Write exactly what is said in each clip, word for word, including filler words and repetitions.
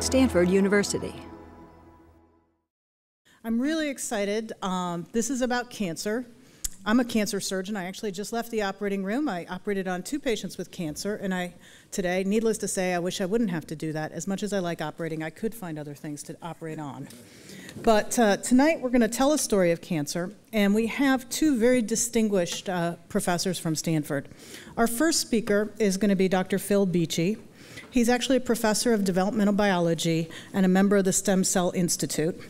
Stanford University. I'm really excited. Um, this is about cancer. I'm a cancer surgeon. I actually just left the operating room. I operated on two patients with cancer, and I today, needless to say, I wish I wouldn't have to do that. As much as I like operating, I could find other things to operate on. But uh, tonight we're going to tell a story of cancer, and we have two very distinguished uh, professors from Stanford. Our first speaker is going to be Doctor Phil Beachy. He's actually a professor of developmental biology and a member of the Stem Cell Institute.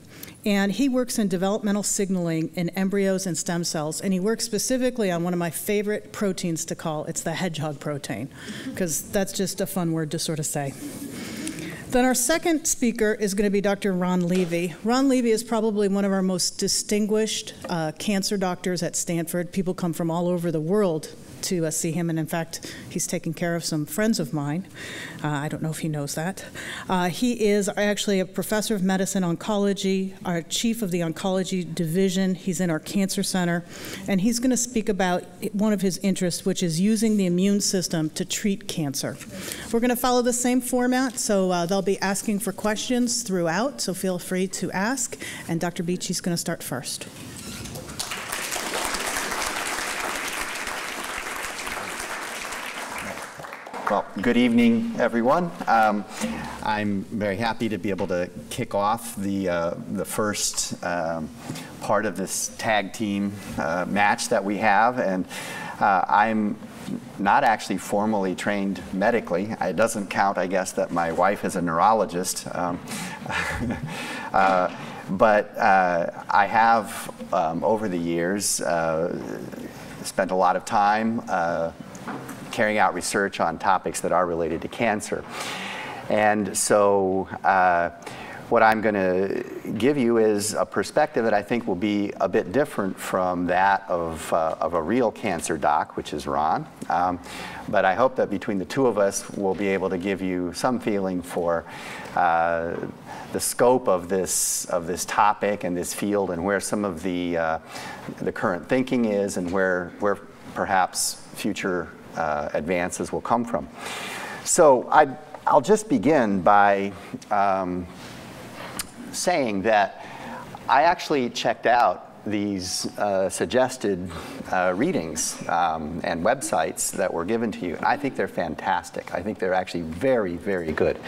And he works in developmental signaling in embryos and stem cells, and he works specifically on one of my favorite proteins to call. It's the hedgehog protein, because that's just a fun word to sort of say. Then our second speaker is going to be Doctor Ron Levy. Ron Levy is probably one of our most distinguished uh, cancer doctors at Stanford. People come from all over the world to uh, see him, and in fact, he's taking care of some friends of mine. Uh, I don't know if he knows that. Uh, he is actually a professor of medicine oncology, our chief of the oncology division. He's in our cancer center, and he's going to speak about one of his interests, which is using the immune system to treat cancer. We're going to follow the same format, so uh, they'll be asking for questions throughout, so feel free to ask, and Doctor Beachy's going to start first. Well, good evening, everyone. Um, I'm very happy to be able to kick off the, uh, the first um, part of this tag team uh, match that we have. And uh, I'm not actually formally trained medically. It doesn't count, I guess, that my wife is a neurologist. Um, uh, but uh, I have, um, over the years, uh, spent a lot of time uh, carrying out research on topics that are related to cancer. And so uh, what I'm going to give you is a perspective that I think will be a bit different from that of, uh, of a real cancer doc, which is Ron. Um, but I hope that between the two of us, we'll be able to give you some feeling for uh, the scope of this, of this topic and this field, and where some of the, uh, the current thinking is, and where, where perhaps future Uh, advances will come from. So I, I'll just begin by um, saying that I actually checked out these uh, suggested uh, readings um, and websites that were given to you. And I think they're fantastic. I think they're actually very, very good.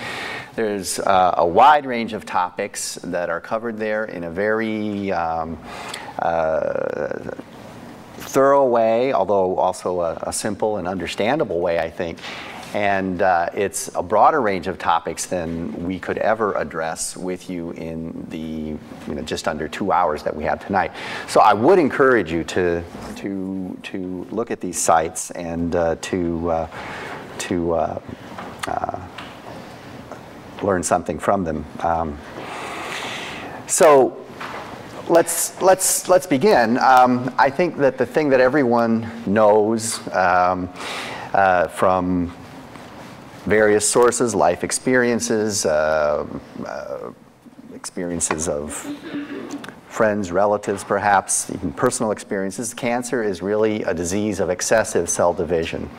There's uh, a wide range of topics that are covered there in a very um, uh, thorough way, although also a, a simple and understandable way, I think. And uh, it's a broader range of topics than we could ever address with you in the you know, just under two hours that we have tonight. So I would encourage you to to to look at these sites and uh, to uh, to uh, uh, learn something from them. Um, so. Let's, let's, let's begin. Um, I think that the thing that everyone knows um, uh, from various sources, life experiences, uh, uh, experiences of friends, relatives perhaps, even personal experiences, cancer is really a disease of excessive cell division.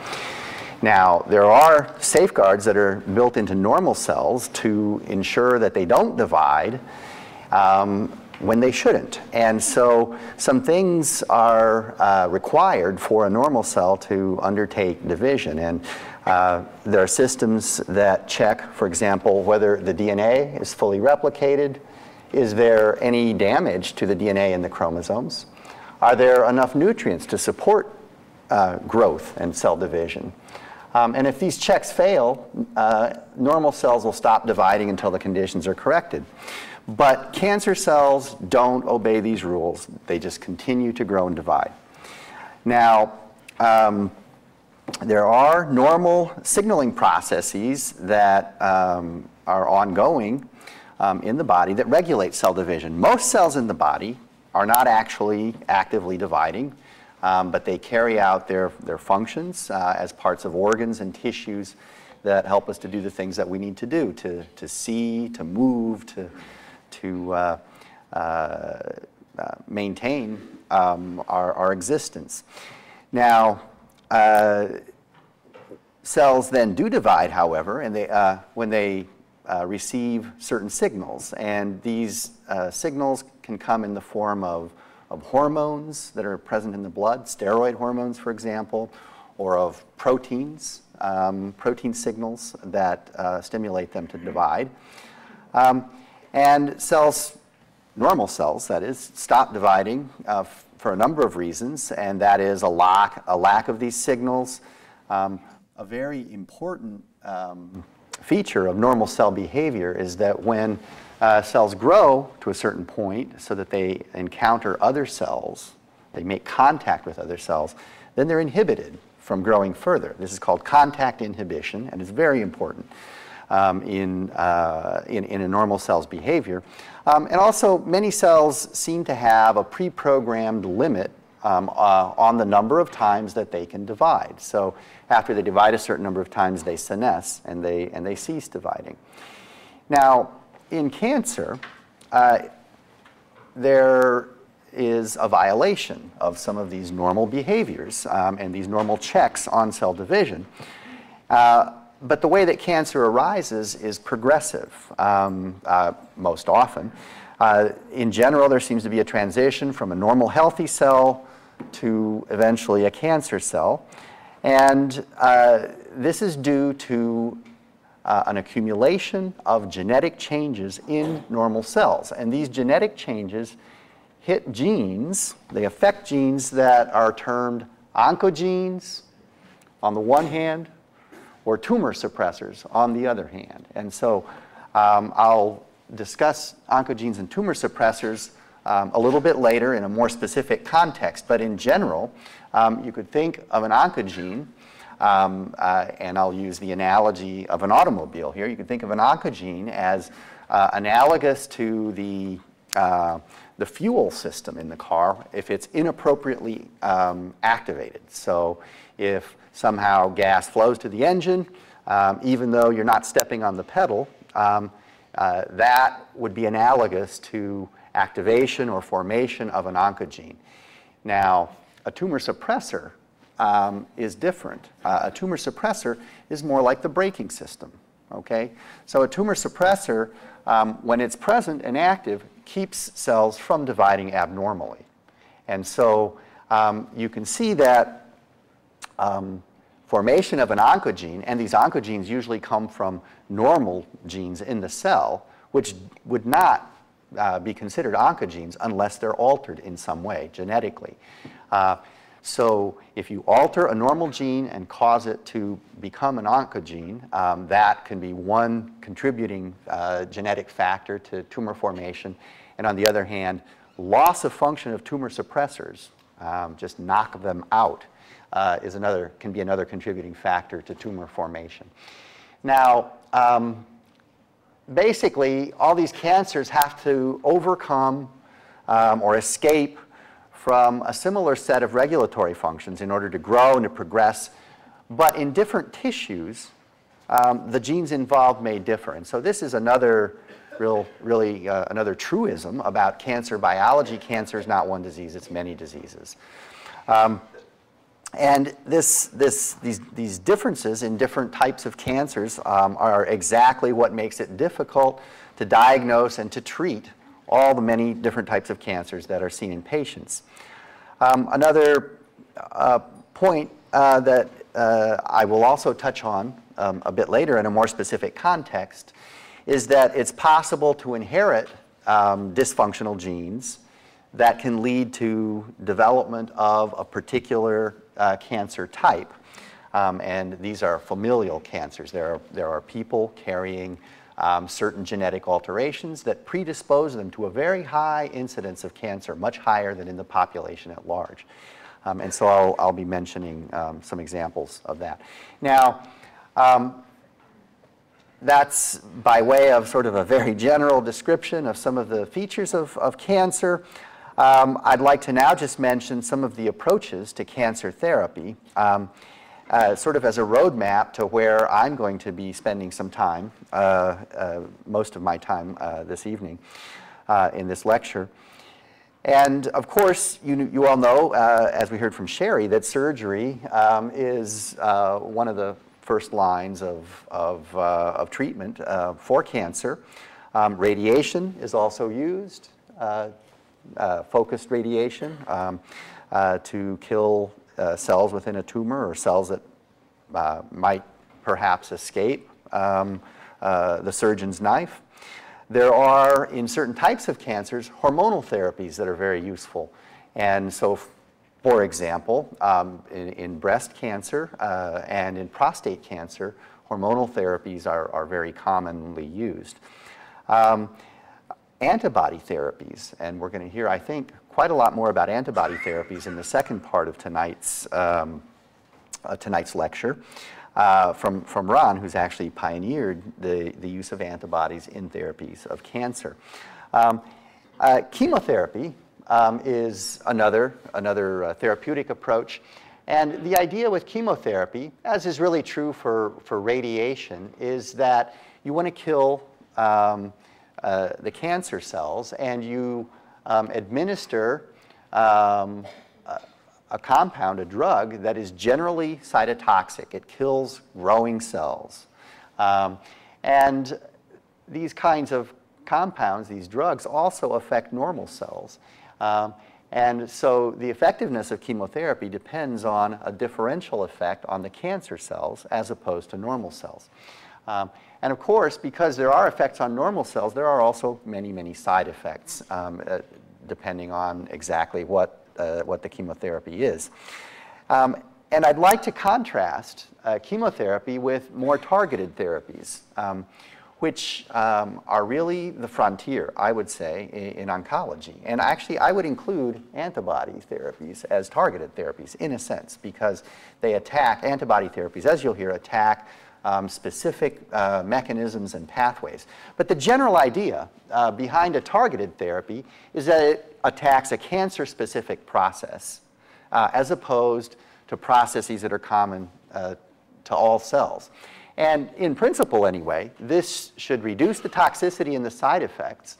Now, there are safeguards that are built into normal cells to ensure that they don't divide um, when they shouldn't. And so some things are uh, required for a normal cell to undertake division. And uh, there are systems that check, for example, whether the D N A is fully replicated. Is there any damage to the D N A in the chromosomes? Are there enough nutrients to support uh, growth and cell division? Um, and if these checks fail, uh, normal cells will stop dividing until the conditions are corrected. But cancer cells don't obey these rules. They just continue to grow and divide. Now, um, there are normal signaling processes that um, are ongoing um, in the body that regulate cell division. Most cells in the body are not actually actively dividing, um, but they carry out their, their functions uh, as parts of organs and tissues that help us to do the things that we need to do, to, to see, to move, to to uh, uh, maintain um, our, our existence. Now, uh, cells then do divide, however, and they, uh, when they uh, receive certain signals, and these uh, signals can come in the form of, of hormones that are present in the blood, steroid hormones, for example, or of proteins, um, protein signals that uh, stimulate them to divide. Um, and cells, normal cells, that is, stop dividing uh, for a number of reasons, and that is a lack, a lack of these signals. Um, a very important um, feature of normal cell behavior is that when uh, cells grow to a certain point so that they encounter other cells, they make contact with other cells, then they're inhibited from growing further. This is called contact inhibition, and it's very important um, in, uh, in, in a normal cell's behavior. Um, and also, many cells seem to have a pre-programmed limit um, uh, on the number of times that they can divide. So after they divide a certain number of times, they senesce, and they, and they cease dividing. Now, in cancer, uh, there is a violation of some of these normal behaviors um, and these normal checks on cell division. Uh, But the way that cancer arises is progressive, um, uh, most often. Uh, in general, there seems to be a transition from a normal, healthy cell to eventually a cancer cell. And uh, this is due to uh, an accumulation of genetic changes in normal cells. And these genetic changes hit genes. They affect genes that are termed oncogenes on the one hand, or tumor suppressors on the other hand. And so um, I'll discuss oncogenes and tumor suppressors um, a little bit later in a more specific context. But in general, um, you could think of an oncogene, um, uh, and I'll use the analogy of an automobile here. You can think of an oncogene as uh, analogous to the, uh, the fuel system in the car if it's inappropriately um, activated. So if somehow gas flows to the engine, um, even though you're not stepping on the pedal, um, uh, that would be analogous to activation or formation of an oncogene. Now, a tumor suppressor um, is different. Uh, a tumor suppressor is more like the braking system, okay? So a tumor suppressor, um, when it's present and active, keeps cells from dividing abnormally. And so um, you can see that Um, formation of an oncogene, and these oncogenes usually come from normal genes in the cell, which would not uh, be considered oncogenes unless they're altered in some way genetically. Uh, so if you alter a normal gene and cause it to become an oncogene, um, that can be one contributing uh, genetic factor to tumor formation. And on the other hand, loss of function of tumor suppressors, um, just knock them out, Uh, is another, can be another contributing factor to tumor formation. Now, um, basically, all these cancers have to overcome um, or escape from a similar set of regulatory functions in order to grow and to progress. But in different tissues, um, the genes involved may differ. And so this is another real, really uh, another truism about cancer biology. Cancer is not one disease, it's many diseases. Um, And this, this, these, these differences in different types of cancers um, are exactly what makes it difficult to diagnose and to treat all the many different types of cancers that are seen in patients. Um, another uh, point uh, that uh, I will also touch on um, a bit later in a more specific context is that it's possible to inherit um, dysfunctional genes that can lead to development of a particular Uh, cancer type, um, and these are familial cancers. There are, there are people carrying um, certain genetic alterations that predispose them to a very high incidence of cancer, much higher than in the population at large. Um, and so I'll, I'll be mentioning um, some examples of that. Now, um, that's by way of sort of a very general description of some of the features of, of cancer. Um, I'd like to now just mention some of the approaches to cancer therapy, um, uh, sort of as a roadmap to where I'm going to be spending some time, uh, uh, most of my time uh, this evening uh, in this lecture. And of course, you, you all know, uh, as we heard from Sherry, that surgery um, is uh, one of the first lines of, of, uh, of treatment uh, for cancer. Um, radiation is also used, uh, uh, focused radiation um, uh, to kill uh, cells within a tumor or cells that uh, might perhaps escape um, uh, the surgeon's knife. There are, in certain types of cancers, hormonal therapies that are very useful. And so, for example, um, in, in breast cancer uh, and in prostate cancer, hormonal therapies are, are very commonly used. Um, antibody therapies, and we're going to hear, I think, quite a lot more about antibody therapies in the second part of tonight's, um, uh, tonight's lecture uh, from, from Ron, who's actually pioneered the, the use of antibodies in therapies of cancer. Um, uh, chemotherapy um, is another, another uh, therapeutic approach, and the idea with chemotherapy, as is really true for, for radiation, is that you want to kill Um, uh, the cancer cells, and you um, administer um, a, a compound, a drug, that is generally cytotoxic. It kills growing cells. Um, and these kinds of compounds, these drugs, also affect normal cells. Um, and so the effectiveness of chemotherapy depends on a differential effect on the cancer cells as opposed to normal cells. Um, And of course, because there are effects on normal cells, there are also many, many side effects, um, uh, depending on exactly what, uh, what the chemotherapy is. Um, and I'd like to contrast uh, chemotherapy with more targeted therapies, um, which um, are really the frontier, I would say, in, in oncology. And actually, I would include antibody therapies as targeted therapies, in a sense, because they attack, antibody therapies, as you'll hear, attack Um, specific uh, mechanisms and pathways. But the general idea uh, behind a targeted therapy is that it attacks a cancer-specific process uh, as opposed to processes that are common uh, to all cells. And in principle, anyway, this should reduce the toxicity and the side effects.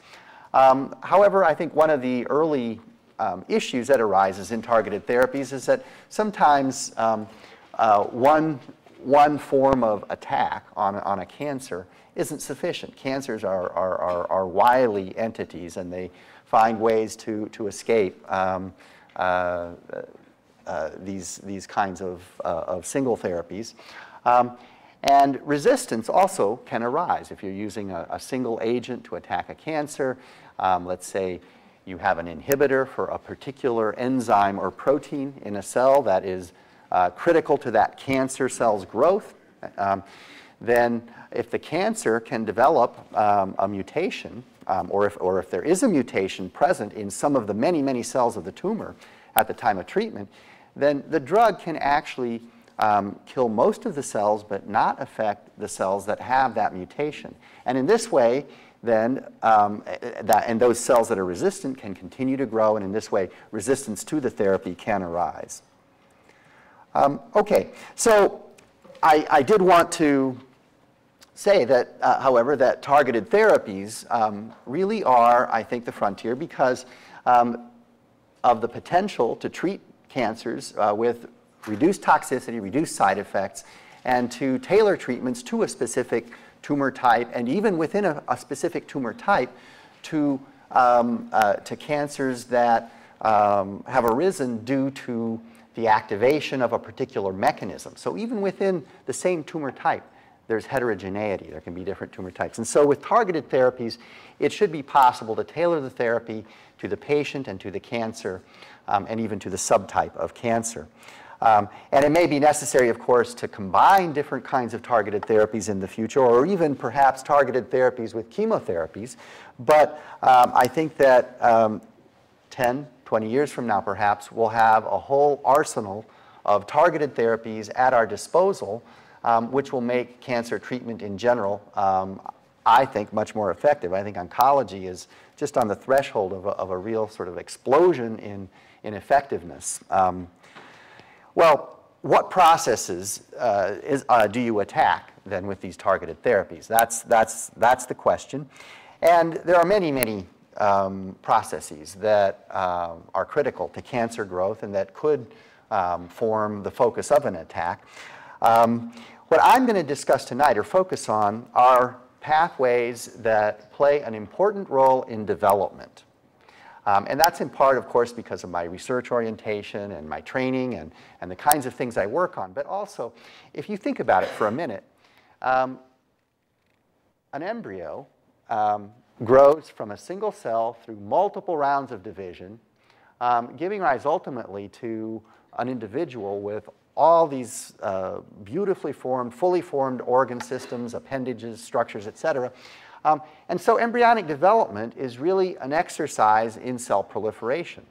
Um, however, I think one of the early um, issues that arises in targeted therapies is that sometimes um, uh, one One form of attack on, on a cancer isn't sufficient. Cancers are, are, are, are wily entities, and they find ways to, to escape um, uh, uh, these, these kinds of, uh, of single therapies. Um, and resistance also can arise. If you're using a, a single agent to attack a cancer, um, let's say you have an inhibitor for a particular enzyme or protein in a cell that is Uh, critical to that cancer cell's growth, um, then if the cancer can develop um, a mutation, um, or, if, or if there is a mutation present in some of the many, many cells of the tumor at the time of treatment, then the drug can actually um, kill most of the cells but not affect the cells that have that mutation. And in this way, then, um, that, and those cells that are resistant can continue to grow, and in this way, resistance to the therapy can arise. Um, okay, so I, I did want to say that, uh, however, that targeted therapies um, really are, I think, the frontier because um, of the potential to treat cancers uh, with reduced toxicity, reduced side effects, and to tailor treatments to a specific tumor type, and even within a, a specific tumor type to, um, uh, to cancers that um, have arisen due to the activation of a particular mechanism. So even within the same tumor type, there's heterogeneity. There can be different tumor types. And so with targeted therapies, it should be possible to tailor the therapy to the patient and to the cancer, um, and even to the subtype of cancer. Um, and it may be necessary, of course, to combine different kinds of targeted therapies in the future, or even perhaps targeted therapies with chemotherapies. But um, I think that um, ten, twenty years from now, perhaps, we'll have a whole arsenal of targeted therapies at our disposal, um, which will make cancer treatment in general, um, I think, much more effective. I think oncology is just on the threshold of a, of a real sort of explosion in, in effectiveness. Um, well, what processes uh, is, uh, do you attack, then, with these targeted therapies? That's, that's, that's the question. And there are many, many Um, processes that um, are critical to cancer growth and that could um, form the focus of an attack. Um, What I'm going to discuss tonight or focus on are pathways that play an important role in development. Um, and that's in part, of course, because of my research orientation and my training and, and the kinds of things I work on. But also, if you think about it for a minute, um, an embryo um, grows from a single cell through multiple rounds of division, um, giving rise ultimately to an individual with all these uh, beautifully formed, fully formed organ systems, appendages, structures, et cetera. Um, and so embryonic development is really an exercise in cell proliferation.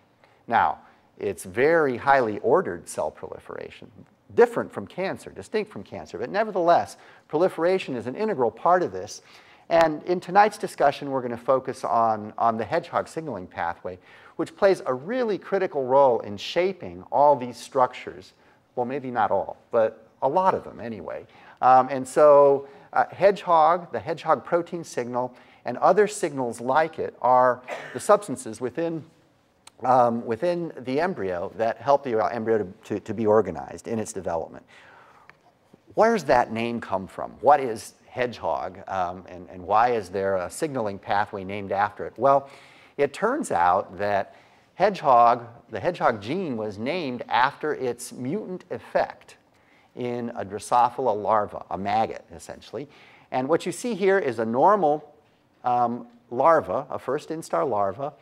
Now, it's very highly ordered cell proliferation, different from cancer, distinct from cancer. But nevertheless, proliferation is an integral part of this. And in tonight's discussion, we're going to focus on, on the hedgehog signaling pathway, which plays a really critical role in shaping all these structures. Well, maybe not all, but a lot of them anyway. Um, and so uh, hedgehog, the hedgehog protein signal, and other signals like it are the substances within, um, within the embryo that help the embryo to, to, to be organized in its development. Where's that name come from? What is hedgehog, um, and, and why is there a signaling pathway named after it? Well, it turns out that hedgehog, the hedgehog gene, was named after its mutant effect in a Drosophila larva, a maggot, essentially. And what you see here is a normal um, larva, a first instar larva,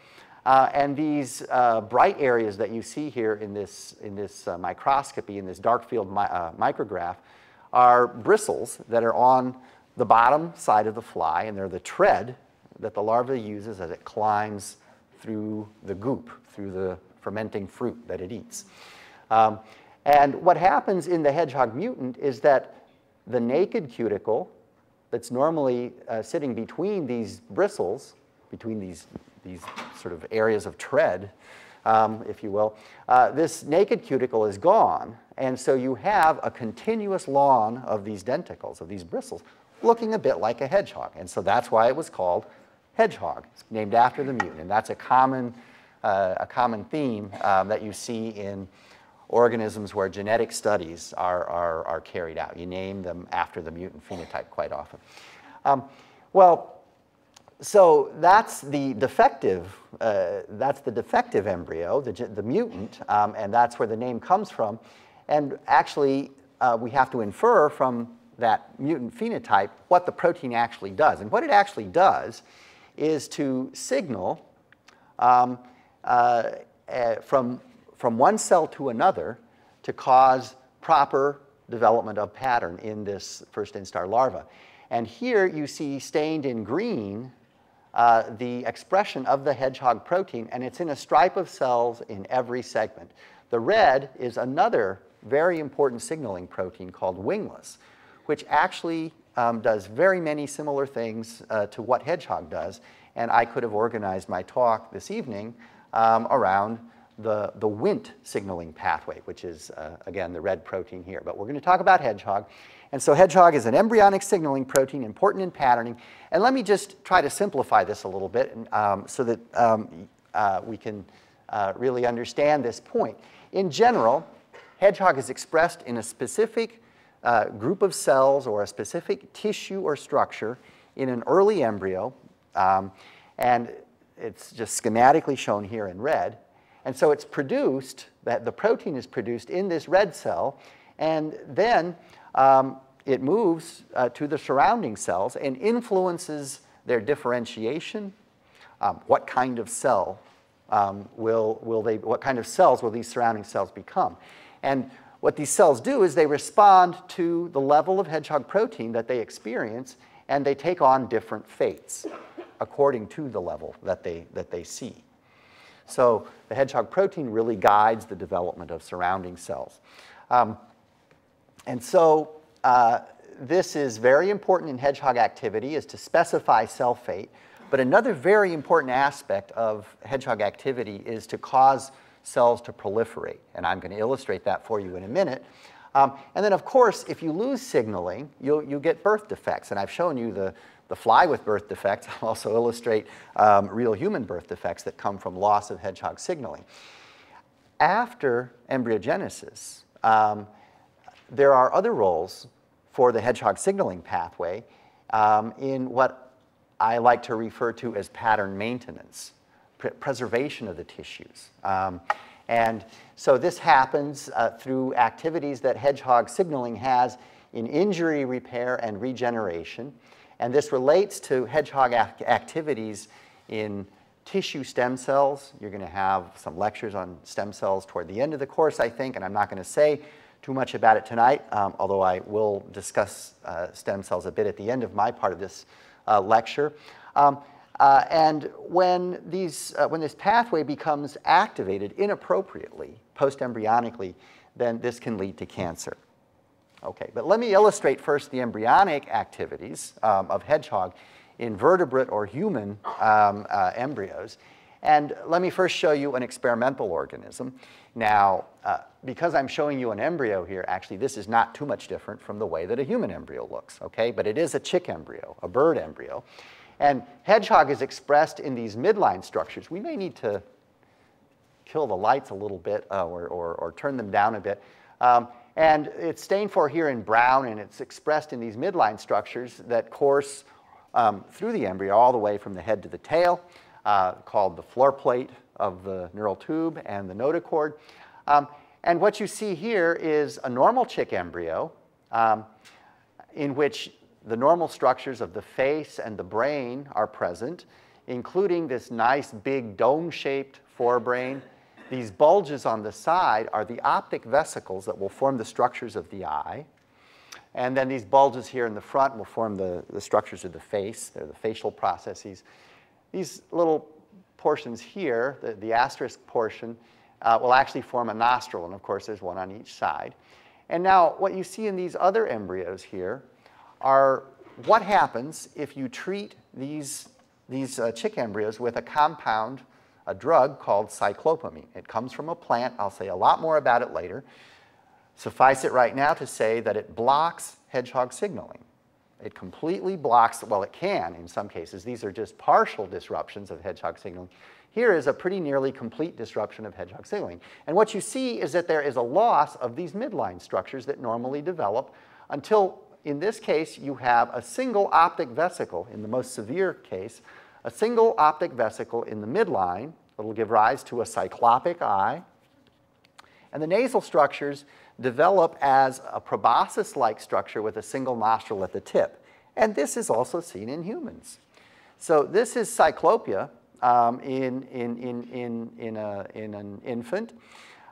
uh, and these uh, bright areas that you see here in this, in this uh, microscopy, in this dark field mi uh, micrograph, are bristles that are on the bottom side of the fly, and they're the tread that the larva uses as it climbs through the goop, through the fermenting fruit that it eats. Um, and what happens in the hedgehog mutant is that the naked cuticle that's normally uh, sitting between these bristles, between these, these sort of areas of tread, um, if you will, uh, this naked cuticle is gone. And so you have a continuous lawn of these denticles, of these bristles, looking a bit like a hedgehog. And so that's why it was called hedgehog, named after the mutant. And that's a common, uh, a common theme um, that you see in organisms where genetic studies are, are, are carried out. You name them after the mutant phenotype quite often. Um, well, so that's the defective, uh, that's the defective embryo, the, the mutant, um, and that's where the name comes from. And actually, uh, we have to infer from that mutant phenotype what the protein actually does. And what it actually does is to signal um, uh, uh, from, from one cell to another to cause proper development of pattern in this first instar larva. And here you see stained in green uh, the expression of the hedgehog protein, and it's in a stripe of cells in every segment. The red is another very important signaling protein called wingless, which actually Um, does very many similar things uh, to what hedgehog does. And I could have organized my talk this evening um, around the, the Wnt signaling pathway, which is, uh, again, the red protein here. But we're going to talk about hedgehog. And so hedgehog is an embryonic signaling protein, important in patterning. And let me just try to simplify this a little bit and, um, so that um, uh, we can uh, really understand this point. In general, hedgehog is expressed in a specific Uh, group of cells or a specific tissue or structure in an early embryo. Um, and it's just schematically shown here in red. And so it's produced, that the protein is produced in this red cell. And then um, it moves uh, to the surrounding cells and influences their differentiation. Um, what kind of cell um, will, will they, what kind of cells will these surrounding cells become? And what these cells do is they respond to the level of hedgehog protein that they experience, and they take on different fates according to the level that they, that they see. So the hedgehog protein really guides the development of surrounding cells. Um, and so uh, this is very important in hedgehog activity, is to specify cell fate. But another very important aspect of hedgehog activity is to cause cells to proliferate. And I'm going to illustrate that for you in a minute. Um, and then, of course, if you lose signaling, you'll, you'll get birth defects. And I've shown you the, the fly with birth defects. I'll also illustrate um, real human birth defects that come from loss of hedgehog signaling. After embryogenesis, um, there are other roles for the hedgehog signaling pathway um, in what I like to refer to as pattern maintenance, pre preservation of the tissues. Um, and so this happens uh, through activities that hedgehog signaling has in injury repair and regeneration. And this relates to hedgehog act activities in tissue stem cells. You're going to have some lectures on stem cells toward the end of the course, I think, and I'm not going to say too much about it tonight, um, although I will discuss uh, stem cells a bit at the end of my part of this uh, lecture. Um, uh, and when, these, uh, when this pathway becomes activated inappropriately, post-embryonically, then this can lead to cancer. Okay, but let me illustrate first the embryonic activities um, of hedgehog in vertebrate or human um, uh, embryos. And let me first show you an experimental organism. Now, uh, because I'm showing you an embryo here, actually this is not too much different from the way that a human embryo looks, okay? But it is a chick embryo, a bird embryo. And hedgehog is expressed in these midline structures. We may need to kill the lights a little bit uh, or, or, or turn them down a bit. Um, and it's stained for here in brown, and it's expressed in these midline structures that course um, through the embryo all the way from the head to the tail. Uh, called the floor plate of the neural tube and the notochord. Um, and what you see here is a normal chick embryo um, in which the normal structures of the face and the brain are present, including this nice big dome-shaped forebrain. These bulges on the side are the optic vesicles that will form the structures of the eye. And then these bulges here in the front will form the, the structures of the face. They're the facial processes. These little portions here, the, the asterisk portion, uh, will actually form a nostril. And of course, there's one on each side. And now what you see in these other embryos here are what happens if you treat these, these uh, chick embryos with a compound, a drug called cyclopamine. It comes from a plant. I'll say a lot more about it later. Suffice it right now to say that it blocks hedgehog signaling. It completely blocks, well, it can in some cases. These are just partial disruptions of hedgehog signaling. Here is a pretty nearly complete disruption of hedgehog signaling. And what you see is that there is a loss of these midline structures that normally develop until, in this case, you have a single optic vesicle, in the most severe case, a single optic vesicle in the midline that will give rise to a cyclopic eye. And the nasal structures develop as a proboscis-like structure with a single nostril at the tip. And this is also seen in humans. So this is cyclopia um, in, in, in, in, in, a, in an infant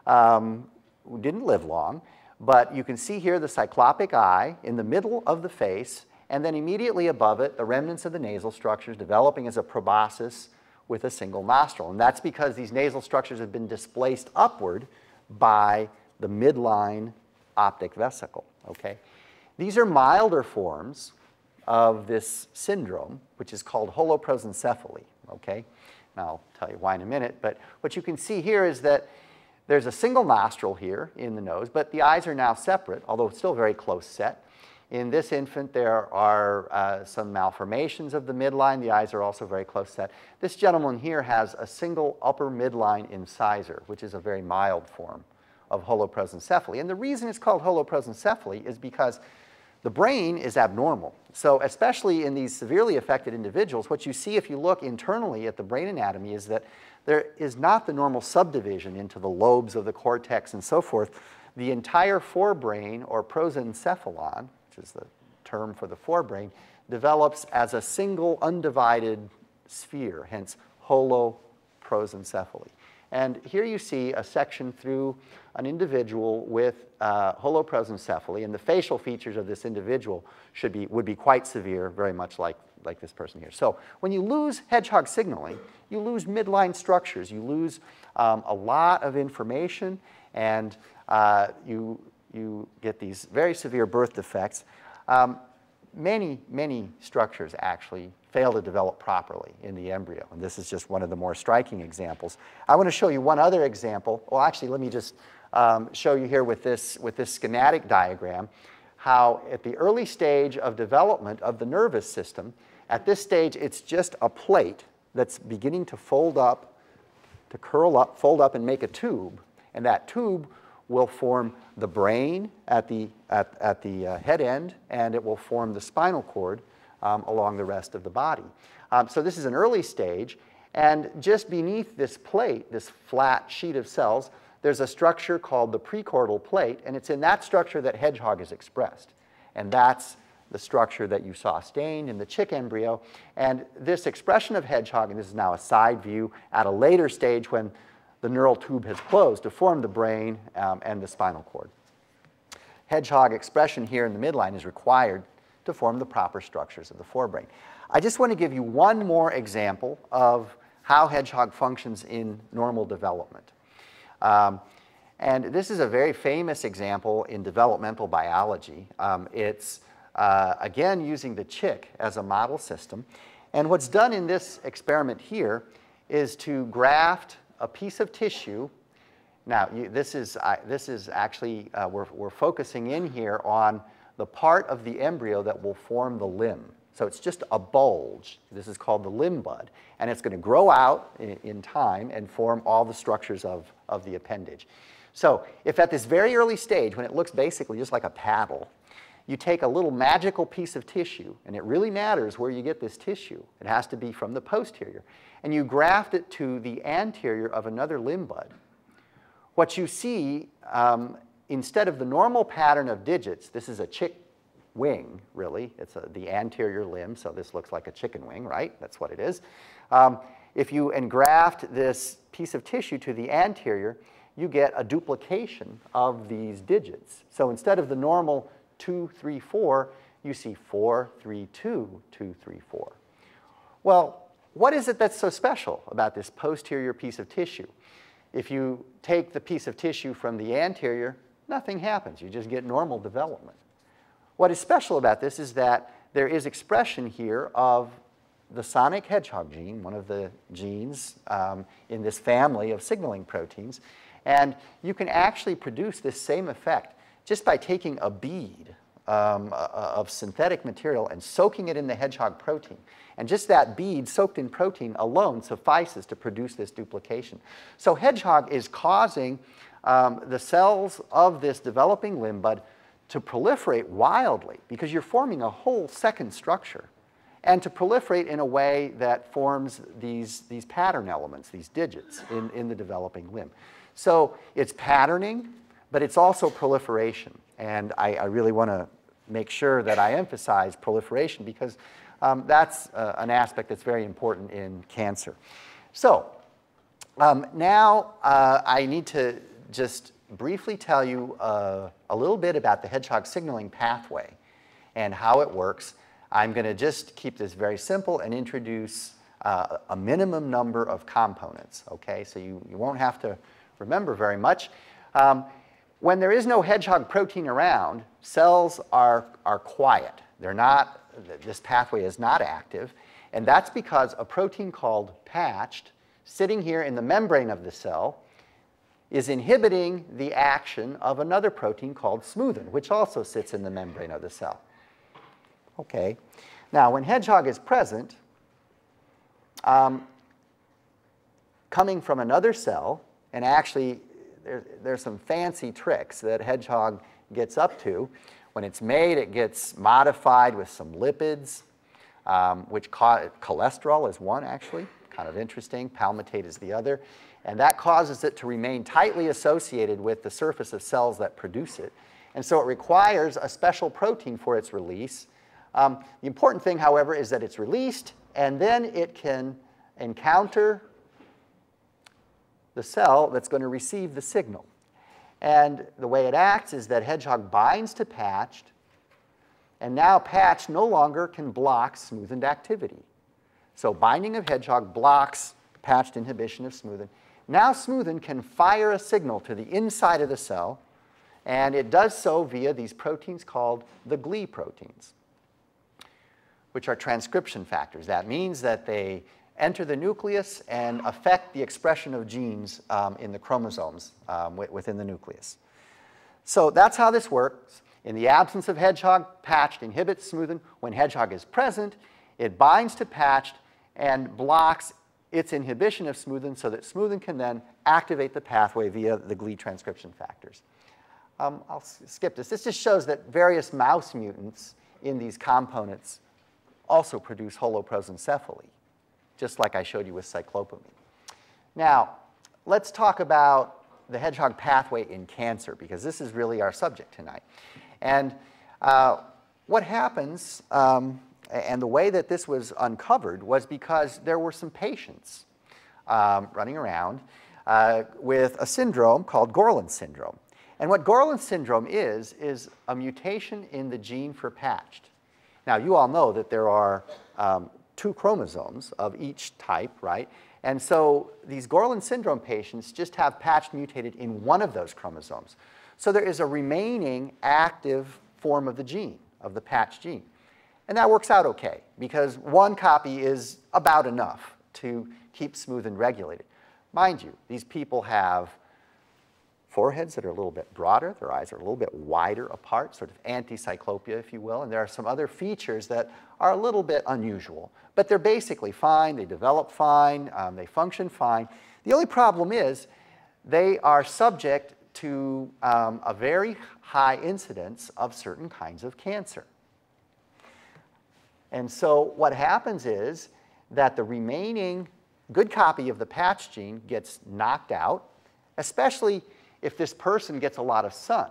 um, who didn't live long. But you can see here the cyclopic eye in the middle of the face, and then immediately above it, the remnants of the nasal structures developing as a proboscis with a single nostril. And that's because these nasal structures have been displaced upward by the midline optic vesicle, okay? These are milder forms of this syndrome, which is called holoprosencephaly, okay? And I'll tell you why in a minute, but what you can see here is that there's a single nostril here in the nose, but the eyes are now separate, although still very close set. In this infant, there are uh, some malformations of the midline. The eyes are also very close set. This gentleman here has a single upper midline incisor, which is a very mild form of holoprosencephaly. And the reason it's called holoprosencephaly is because the brain is abnormal. So especially in these severely affected individuals, what you see if you look internally at the brain anatomy is that there is not the normal subdivision into the lobes of the cortex and so forth. The entire forebrain, or prosencephalon, which is the term for the forebrain, develops as a single undivided sphere, hence holoprosencephaly. And here you see a section through an individual with uh, holoprosencephaly, and the facial features of this individual should be, would be quite severe, very much like, like this person here. So when you lose hedgehog signaling, you lose midline structures. You lose um, a lot of information, and uh, you, you get these very severe birth defects. Um, many, many structures actually fail to develop properly in the embryo. And this is just one of the more striking examples. I want to show you one other example. Well, actually, let me just um, show you here with this, with this schematic diagram how at the early stage of development of the nervous system, at this stage, it's just a plate that's beginning to fold up, to curl up, fold up, and make a tube. And that tube will form the brain at the, at, at the uh, head end, and it will form the spinal cord um, along the rest of the body. Um, so this is an early stage. And just beneath this plate, this flat sheet of cells, there's a structure called the precordial plate. And it's in that structure that hedgehog is expressed. And that's the structure that you saw stained in the chick embryo. And this expression of hedgehog, and this is now a side view at a later stage when the neural tube has closed to form the brain um, and the spinal cord. Hedgehog expression here in the midline is required to form the proper structures of the forebrain. I just want to give you one more example of how hedgehog functions in normal development. Um, and this is a very famous example in developmental biology. Um, it's, uh, again, using the chick as a model system. And what's done in this experiment here is to graft a piece of tissue. Now, you, this, is, I, this is actually, uh, we're, we're focusing in here on the part of the embryo that will form the limb. So it's just a bulge. This is called the limb bud. And it's going to grow out in, in time and form all the structures of, of the appendage. So if at this very early stage, when it looks basically just like a paddle, you take a little magical piece of tissue, and it really matters where you get this tissue. It has to be from the posterior. And you graft it to the anterior of another limb bud. What you see, um, instead of the normal pattern of digits, this is a chick wing, really. It's a, the anterior limb, so this looks like a chicken wing, right? That's what it is. Um, if you engraft this piece of tissue to the anterior, you get a duplication of these digits. So instead of the normal two, three, four, you see four, three, two, two, three, four. Well, what is it that's so special about this posterior piece of tissue? If you take the piece of tissue from the anterior, nothing happens. You just get normal development. What is special about this is that there is expression here of the sonic hedgehog gene, one of the genes um, in this family of signaling proteins. And you can actually produce this same effect just by taking a bead um, of synthetic material and soaking it in the hedgehog protein. And just that bead soaked in protein alone suffices to produce this duplication. So hedgehog is causing um, the cells of this developing limb bud to proliferate wildly, because you're forming a whole second structure, and to proliferate in a way that forms these, these pattern elements, these digits in, in the developing limb. So it's patterning, but it's also proliferation. And I, I really want to make sure that I emphasize proliferation, because um, that's uh, an aspect that's very important in cancer. So um, now uh, I need to just briefly tell you uh, a little bit about the hedgehog signaling pathway and how it works. I'm going to just keep this very simple and introduce uh, a minimum number of components. Okay, so you, you won't have to remember very much. Um, When there is no hedgehog protein around, cells are, are quiet. They're not, this pathway is not active. And that's because a protein called patched, sitting here in the membrane of the cell, is inhibiting the action of another protein called smoothened, which also sits in the membrane of the cell. Okay. Now, when hedgehog is present, um, coming from another cell, and actually, There, there's some fancy tricks that hedgehog gets up to. When it's made, it gets modified with some lipids, um, which cholesterol is one, actually, kind of interesting. Palmitate is the other. And that causes it to remain tightly associated with the surface of cells that produce it. And so it requires a special protein for its release. Um, the important thing, however, is that it's released, and then it can encounter the cell that's going to receive the signal. And the way it acts is that hedgehog binds to patched, and now patched no longer can block smoothened activity. So binding of hedgehog blocks patched inhibition of smoothened. Now smoothened can fire a signal to the inside of the cell, and it does so via these proteins called the Gli proteins, which are transcription factors. That means that they enter the nucleus and affect the expression of genes um, in the chromosomes um, within the nucleus. So that's how this works. In the absence of hedgehog, patched inhibits smoothened. When hedgehog is present, it binds to patched and blocks its inhibition of smoothened so that smoothened can then activate the pathway via the Gli transcription factors. Um, I'll skip this. This just shows that various mouse mutants in these components also produce holoprosencephaly, just like I showed you with cyclopamine. Now, let's talk about the hedgehog pathway in cancer, because this is really our subject tonight. And uh, what happens, um, and the way that this was uncovered was because there were some patients um, running around uh, with a syndrome called Gorlin syndrome. And what Gorlin syndrome is, is a mutation in the gene for patched. Now, you all know that there are um, two chromosomes of each type, right? And so these Gorlin syndrome patients just have patched mutated in one of those chromosomes. So there is a remaining active form of the gene, of the patched gene. And that works out OK, because one copy is about enough to keep smoothened regulated. Mind you, these people have foreheads that are a little bit broader. Their eyes are a little bit wider apart, sort of anti-cyclopia, if you will. And there are some other features that are a little bit unusual. But they're basically fine. They develop fine. Um, they function fine. The only problem is they are subject to um, a very high incidence of certain kinds of cancer. And so what happens is that the remaining good copy of the patch gene gets knocked out, especially if this person gets a lot of sun.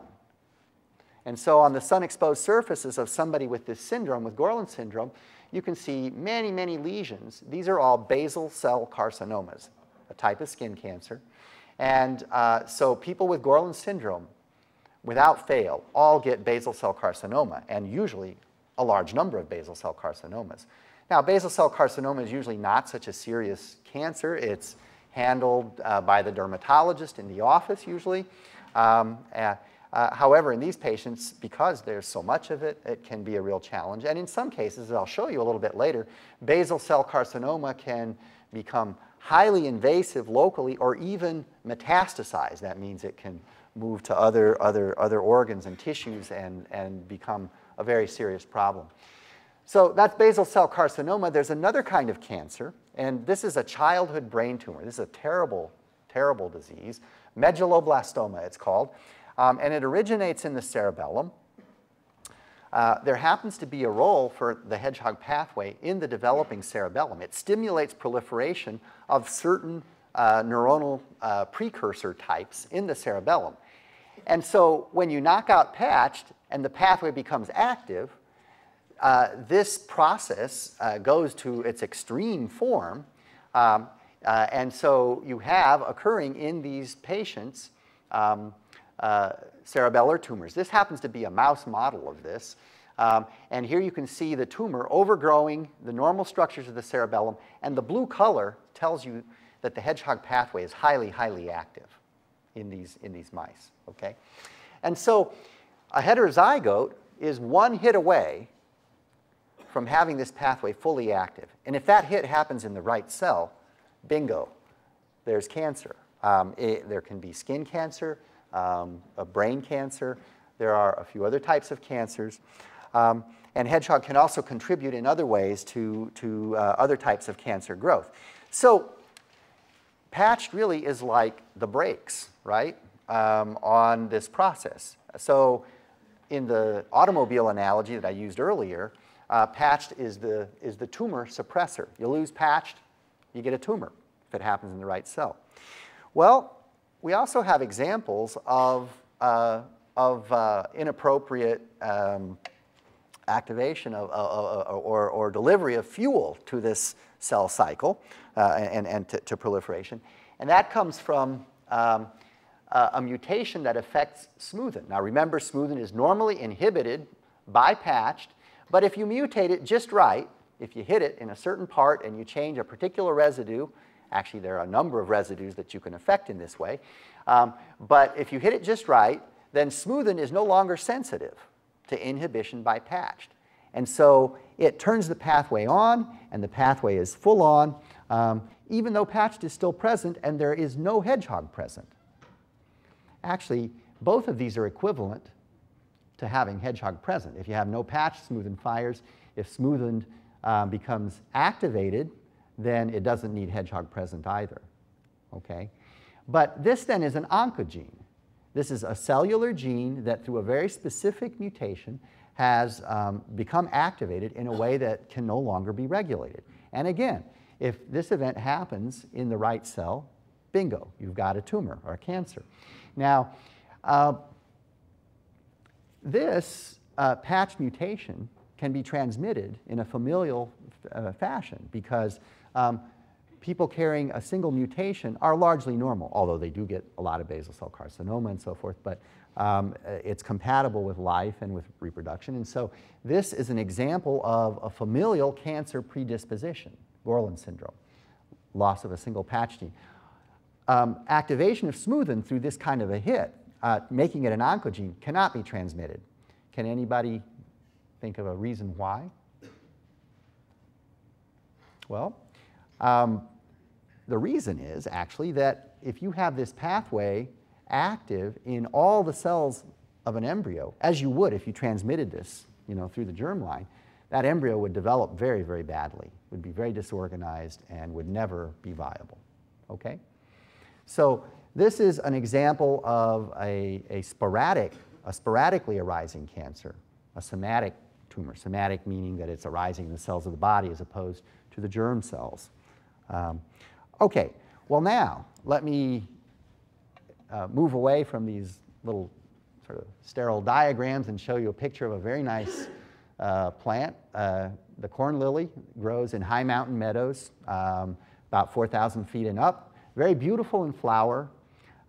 And so on the sun-exposed surfaces of somebody with this syndrome, with Gorlin syndrome, you can see many, many lesions. These are all basal cell carcinomas, a type of skin cancer. And uh, so people with Gorlin syndrome, without fail, all get basal cell carcinoma, and usually a large number of basal cell carcinomas. Now, basal cell carcinoma is usually not such a serious cancer. It's handled uh, by the dermatologist in the office, usually. Um, uh, uh, however, in these patients, because there's so much of it, it can be a real challenge. And in some cases, as I'll show you a little bit later, basal cell carcinoma can become highly invasive locally or even metastasize. That means it can move to other, other, other organs and tissues and, and become a very serious problem. So that's basal cell carcinoma. There's another kind of cancer, and this is a childhood brain tumor. This is a terrible, terrible disease. Medulloblastoma, it's called. Um, and it originates in the cerebellum. Uh, there happens to be a role for the hedgehog pathway in the developing cerebellum. It stimulates proliferation of certain uh, neuronal uh, precursor types in the cerebellum. And so when you knock out patched and the pathway becomes active, Uh, this process uh, goes to its extreme form. Um, uh, and so you have occurring in these patients um, uh, cerebellar tumors. This happens to be a mouse model of this. Um, and here you can see the tumor overgrowing the normal structures of the cerebellum. And the blue color tells you that the hedgehog pathway is highly, highly active in these, in these mice. Okay? And so a heterozygote is one hit away from having this pathway fully active. And if that hit happens in the right cell, bingo, there's cancer. Um, it, there can be skin cancer, um, a brain cancer. There are a few other types of cancers. Um, and hedgehog can also contribute in other ways to, to uh, other types of cancer growth. So patched really is like the brakes, right, um, on this process. So in the automobile analogy that I used earlier, Uh, patched is the, is the tumor suppressor. You lose patched, you get a tumor if it happens in the right cell. Well, we also have examples of, uh, of uh, inappropriate um, activation of, uh, uh, or, or delivery of fuel to this cell cycle uh, and, and to, to proliferation. And that comes from um, a, a mutation that affects smoothened. Now, remember, smoothened is normally inhibited by patched. But if you mutate it just right, if you hit it in a certain part and you change a particular residue, actually there are a number of residues that you can affect in this way, um, but if you hit it just right, then smoothened is no longer sensitive to inhibition by patched. And so it turns the pathway on, and the pathway is full on, um, even though patched is still present and there is no hedgehog present. Actually, both of these are equivalent to having hedgehog present. If you have no patch, smoothened fires. If smoothened um, becomes activated, then it doesn't need hedgehog present either. Okay? But this then is an oncogene. This is a cellular gene that through a very specific mutation has um, become activated in a way that can no longer be regulated. And again, if this event happens in the right cell, bingo, you've got a tumor or a cancer. Now, uh, this uh, patch mutation can be transmitted in a familial uh, fashion because um, people carrying a single mutation are largely normal, although they do get a lot of basal cell carcinoma and so forth, but um, it's compatible with life and with reproduction. And so this is an example of a familial cancer predisposition, Gorlin syndrome, loss of a single patch gene. Um, activation of smoothened through this kind of a hit, uh, making it an oncogene, cannot be transmitted. Can anybody think of a reason why? Well, Um, the reason is actually that if you have this pathway active in all the cells of an embryo, as you would if you transmitted this, you know, through the germline, that embryo would develop very, very badly, would be very disorganized, and would never be viable, okay? So this is an example of a, a sporadic, a sporadically arising cancer, a somatic tumor, somatic meaning that it's arising in the cells of the body as opposed to the germ cells. Um, okay, well now, let me uh, move away from these little sort of sterile diagrams and show you a picture of a very nice uh, plant. Uh, the corn lily grows in high mountain meadows, um, about four thousand feet and up. Very beautiful in flower,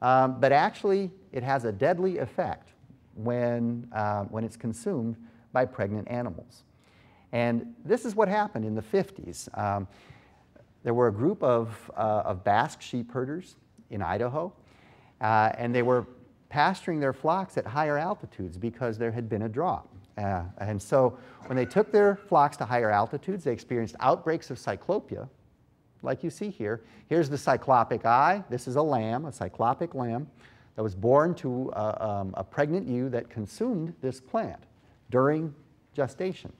um, but actually it has a deadly effect when, uh, when it's consumed by pregnant animals. And this is what happened in the fifties. Um, There were a group of, uh, of Basque sheep herders in Idaho, uh, and they were pasturing their flocks at higher altitudes because there had been a drought. Uh, and so when they took their flocks to higher altitudes, they experienced outbreaks of cyclopia, like you see here. Here's the cyclopic eye. This is a lamb, a cyclopic lamb, that was born to uh, um, a pregnant ewe that consumed this plant during gestation.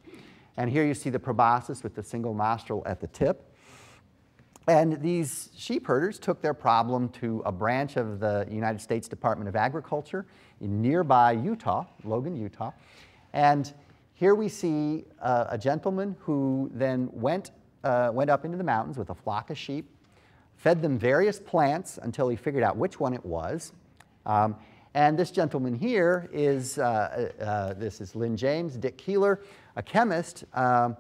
And here you see the proboscis with the single nostril at the tip. And these sheep herders took their problem to a branch of the United States Department of Agriculture in nearby Utah, Logan, Utah. And here we see uh, a gentleman who then went, uh, went up into the mountains with a flock of sheep, fed them various plants until he figured out which one it was. Um, and this gentleman here is, uh, uh, this is Lynn James, Dick Keeler, a chemist, um,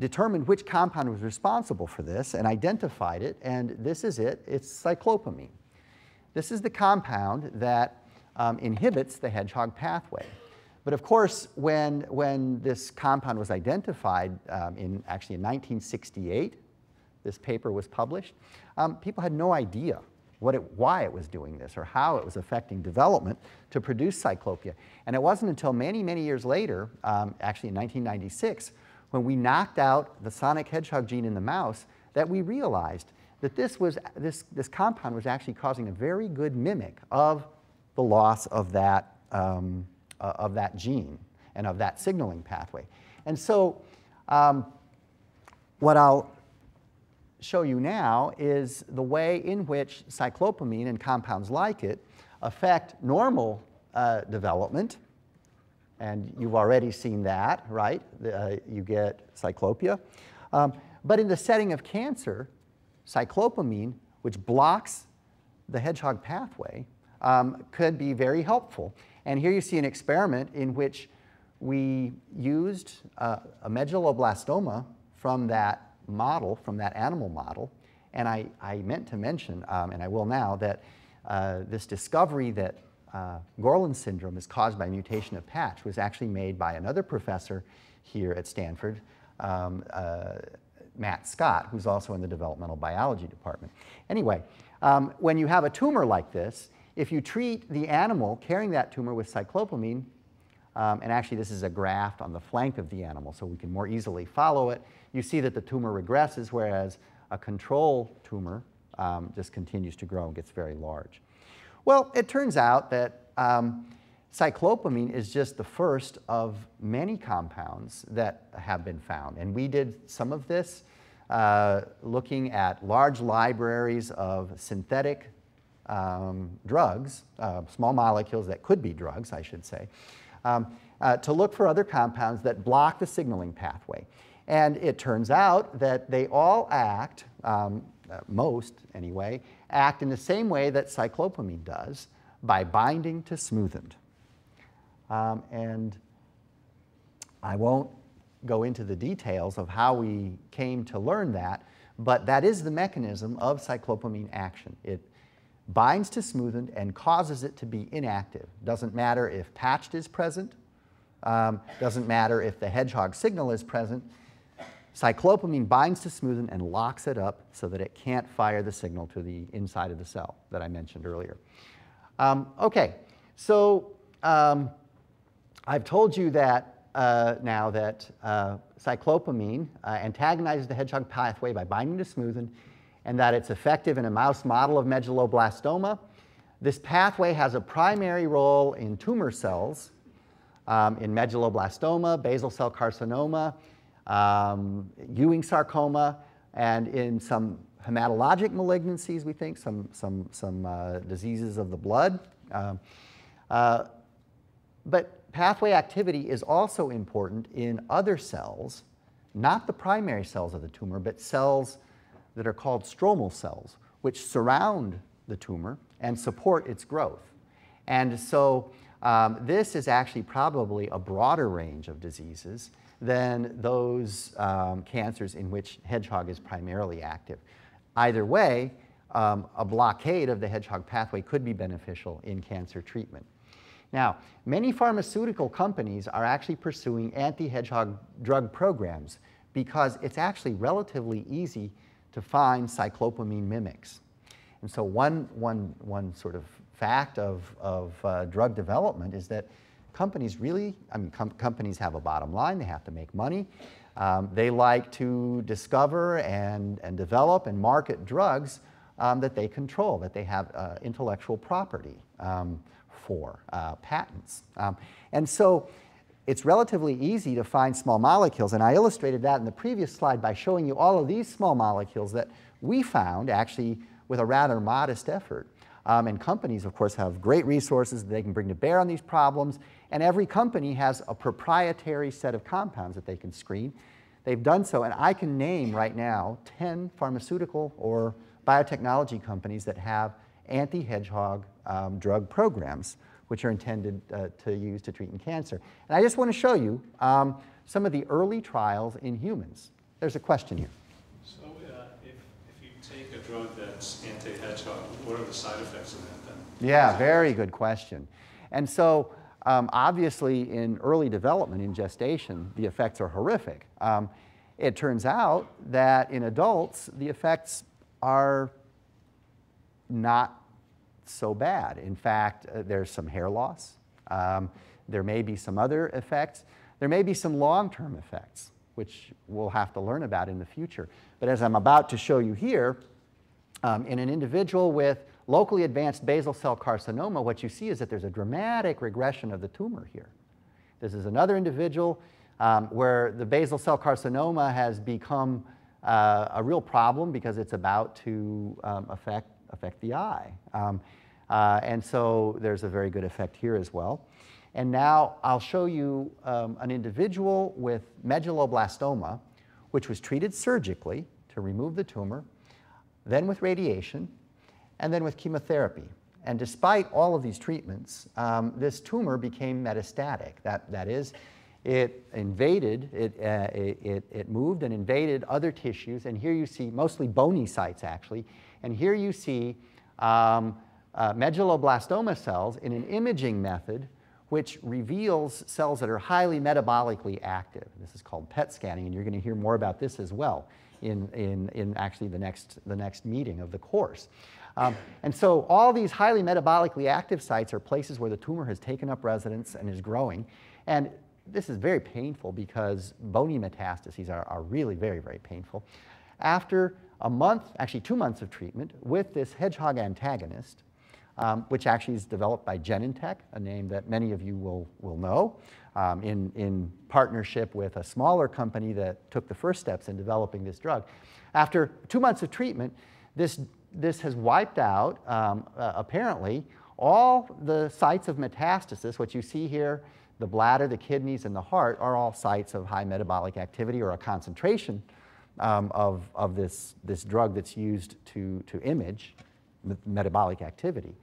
determined which compound was responsible for this and identified it, and this is it, it's cyclopamine. This is the compound that um, inhibits the hedgehog pathway. But of course, when, when this compound was identified, um, in actually in nineteen sixty-eight, this paper was published, um, people had no idea what it, why it was doing this or how it was affecting development to produce cyclopia. And it wasn't until many, many years later, um, actually in nineteen ninety-six, when we knocked out the sonic hedgehog gene in the mouse, that we realized that this, was, this, this compound was actually causing a very good mimic of the loss of that, um, uh, of that gene and of that signaling pathway. And so um, what I'll show you now is the way in which cyclopamine and compounds like it affect normal uh, development. And you've already seen that, right? Uh, you get cyclopia. Um, but in the setting of cancer, cyclopamine, which blocks the hedgehog pathway, um, could be very helpful. And here you see an experiment in which we used uh, a medulloblastoma from that model, from that animal model. And I, I meant to mention, um, and I will now, that uh, this discovery that Uh, Gorlin syndrome is caused by mutation of patch was actually made by another professor here at Stanford, um, uh, Matt Scott, who's also in the developmental biology department. Anyway, um, when you have a tumor like this, if you treat the animal carrying that tumor with cyclopamine, um, and actually this is a graft on the flank of the animal so we can more easily follow it, you see that the tumor regresses, whereas a control tumor um, just continues to grow and gets very large. Well, it turns out that um, cyclopamine is just the first of many compounds that have been found. And we did some of this uh, looking at large libraries of synthetic um, drugs, uh, small molecules that could be drugs, I should say, um, uh, to look for other compounds that block the signaling pathway. And it turns out that they all act, um, uh, most anyway, act in the same way that cyclopamine does, by binding to smoothened. Um, and I won't go into the details of how we came to learn that, but that is the mechanism of cyclopamine action. It binds to smoothened and causes it to be inactive. Doesn't matter if patched is present, um, doesn't matter if the hedgehog signal is present. Cyclopamine binds to smoothened and locks it up so that it can't fire the signal to the inside of the cell that I mentioned earlier. Um, okay, so um, I've told you that Uh, now that uh, cyclopamine uh, antagonizes the hedgehog pathway by binding to smoothened, and that it's effective in a mouse model of medulloblastoma. This pathway has a primary role in tumor cells, um, in medulloblastoma, basal cell carcinoma, um, Ewing sarcoma, and in some hematologic malignancies, we think, some, some, some uh, diseases of the blood. Uh, uh, but pathway activity is also important in other cells, not the primary cells of the tumor, but cells that are called stromal cells, which surround the tumor and support its growth. And so um, this is actually probably a broader range of diseases than those um, cancers in which hedgehog is primarily active. Either way, um, a blockade of the hedgehog pathway could be beneficial in cancer treatment. Now, many pharmaceutical companies are actually pursuing anti-hedgehog drug programs because it's actually relatively easy to find cyclopamine mimics. And so one, one, one sort of fact of, of uh, drug development is that companies really, I mean, com companies have a bottom line, they have to make money. Um, they like to discover and, and develop and market drugs um, that they control, that they have uh, intellectual property. Um, for uh, patents. Um, and so it's relatively easy to find small molecules, and I illustrated that in the previous slide by showing you all of these small molecules that we found actually with a rather modest effort. Um, and companies, of course, have great resources that they can bring to bear on these problems, and every company has a proprietary set of compounds that they can screen. They've done so, and I can name right now ten pharmaceutical or biotechnology companies that have anti-hedgehog um, drug programs, which are intended uh, to use to treat in cancer. And I just want to show you um, some of the early trials in humans. There's a question here. So uh, if, if you take a drug that's anti-hedgehog, what are the side effects of that then? Yeah, very good question. And so um, obviously in early development, in gestation, the effects are horrific. Um, it turns out that in adults, the effects are not so bad. In fact, uh, there's some hair loss. Um, there may be some other effects. There may be some long-term effects, which we'll have to learn about in the future. But as I'm about to show you here, um, in an individual with locally advanced basal cell carcinoma, what you see is that there's a dramatic regression of the tumor here. This is another individual um, where the basal cell carcinoma has become uh, a real problem because it's about to um, affect affect the eye. Um, uh, and so there's a very good effect here as well. And now I'll show you um, an individual with medulloblastoma, which was treated surgically to remove the tumor, then with radiation, and then with chemotherapy. And despite all of these treatments, um, this tumor became metastatic. That, that is, it invaded, it, uh, it, it moved and invaded other tissues, and here you see mostly bony sites actually. And here you see um, uh, medulloblastoma cells in an imaging method which reveals cells that are highly metabolically active. This is called P E T scanning, and you're going to hear more about this as well in, in, in actually the next, the next meeting of the course. Um, and so all these highly metabolically active sites are places where the tumor has taken up residence and is growing. And this is very painful because bony metastases are, are really very, very painful. After a month, actually two months of treatment with this hedgehog antagonist, um, which actually is developed by Genentech, a name that many of you will, will know, um, in, in partnership with a smaller company that took the first steps in developing this drug. After two months of treatment, this this has wiped out, um, uh, apparently, all the sites of metastasis. What you see here, the bladder, the kidneys, and the heart are all sites of high metabolic activity or a concentration um, of, of this, this drug that's used to, to image metabolic activity.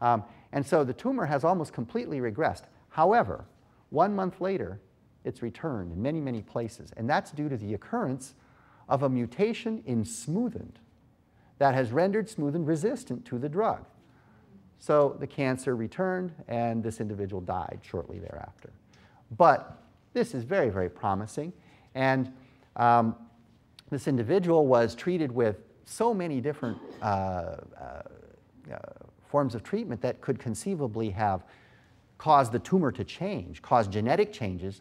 Um, and so the tumor has almost completely regressed. However, one month later, it's returned in many, many places. And that's due to the occurrence of a mutation in smoothened that has rendered smoothened resistant to the drug. So the cancer returned, and this individual died shortly thereafter. But this is very, very promising. And um, this individual was treated with so many different uh, uh, uh, forms of treatment that could conceivably have caused the tumor to change, caused genetic changes.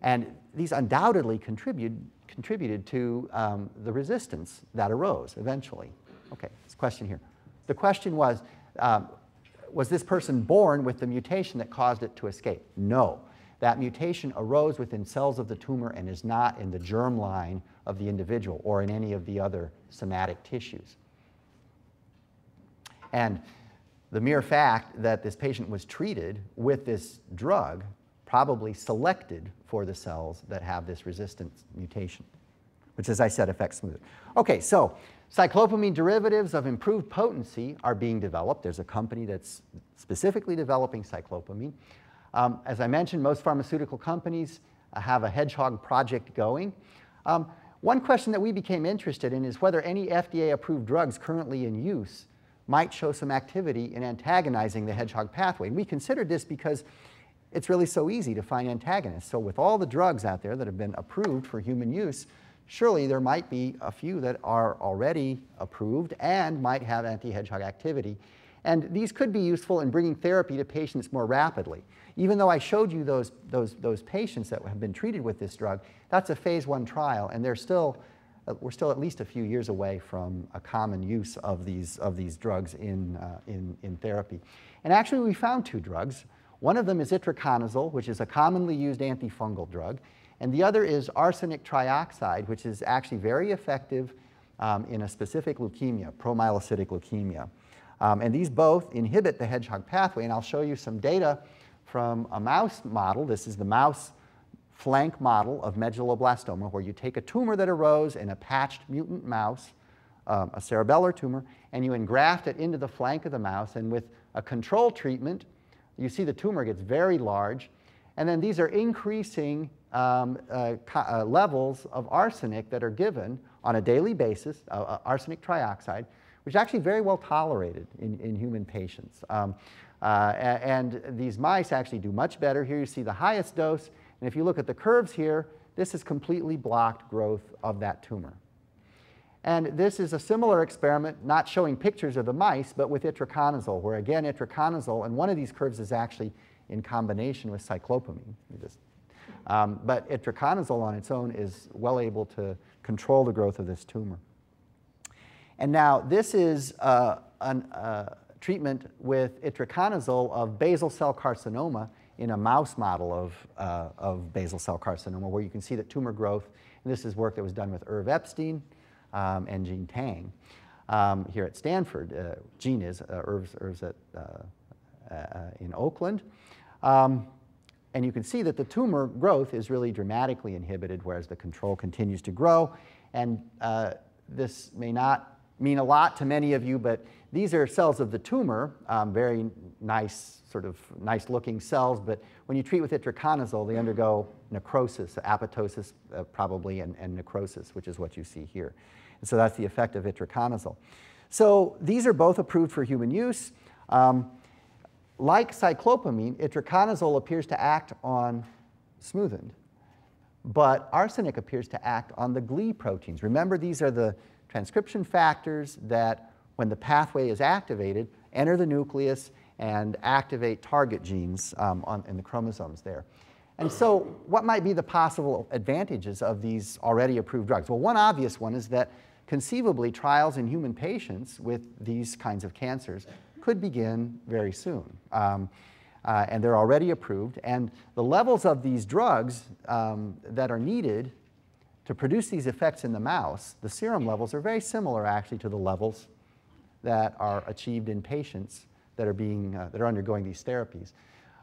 And these undoubtedly contribute, contributed to um, the resistance that arose eventually. OK, this question here. The question was, um, was this person born with the mutation that caused it to escape? No. That mutation arose within cells of the tumor and is not in the germline of the individual or in any of the other somatic tissues. And the mere fact that this patient was treated with this drug probably selected for the cells that have this resistance mutation, which, as I said, affects smoothened. OK, so cyclopamine derivatives of improved potency are being developed. There's a company that's specifically developing cyclopamine. Um, as I mentioned, most pharmaceutical companies have a hedgehog project going. Um, one question that we became interested in is whether any F D A-approved drugs currently in use might show some activity in antagonizing the hedgehog pathway. And we considered this because it's really so easy to find antagonists. So with all the drugs out there that have been approved for human use, surely there might be a few that are already approved and might have anti-hedgehog activity. And these could be useful in bringing therapy to patients more rapidly. Even though I showed you those, those, those patients that have been treated with this drug, that's a phase one trial, and they're still, we're still at least a few years away from a common use of these, of these drugs in, uh, in, in therapy. And actually, we found two drugs. One of them is itraconazole, which is a commonly used antifungal drug. And the other is arsenic trioxide, which is actually very effective um, in a specific leukemia, promyelocytic leukemia. Um, and these both inhibit the hedgehog pathway. And I'll show you some data from a mouse model. This is the mouse flank model of medulloblastoma, where you take a tumor that arose in a patched mutant mouse, um, a cerebellar tumor, and you engraft it into the flank of the mouse. And with a control treatment, you see the tumor gets very large. And then these are increasing Um, uh, uh, levels of arsenic that are given on a daily basis, uh, uh, arsenic trioxide, which is actually very well tolerated in, in human patients. Um, uh, and these mice actually do much better. Here you see the highest dose. And if you look at the curves here, this has completely blocked growth of that tumor. And this is a similar experiment, not showing pictures of the mice, but with itraconazole, where again, itraconazole, and one of these curves is actually in combination with cyclopamine. You just Um, but itraconazole on its own is well able to control the growth of this tumor. And now this is uh, a uh, treatment with itraconazole of basal cell carcinoma in a mouse model of, uh, of basal cell carcinoma, where you can see that tumor growth. And this is work that was done with Irv Epstein um, and Gene Tang um, here at Stanford. Uh, Gene is, uh, Irv's, Irv's at, uh, uh, in Oakland. Um, And you can see that the tumor growth is really dramatically inhibited, whereas the control continues to grow. And uh, this may not mean a lot to many of you, but these are cells of the tumor, um, very nice, sort of nice-looking cells. But when you treat with itraconazole, they undergo necrosis, apoptosis uh, probably, and, and necrosis, which is what you see here. And so that's the effect of itraconazole. So these are both approved for human use. Um, Like cyclopamine, itraconazole appears to act on smoothened, but arsenic appears to act on the Gli proteins. Remember, these are the transcription factors that, when the pathway is activated, enter the nucleus and activate target genes um, on, in the chromosomes there. And so what might be the possible advantages of these already approved drugs? Well, one obvious one is that conceivably trials in human patients with these kinds of cancers could begin very soon. Um, uh, and they're already approved. And the levels of these drugs um, that are needed to produce these effects in the mouse, the serum levels are very similar actually to the levels that are achieved in patients that are being uh, that are undergoing these therapies.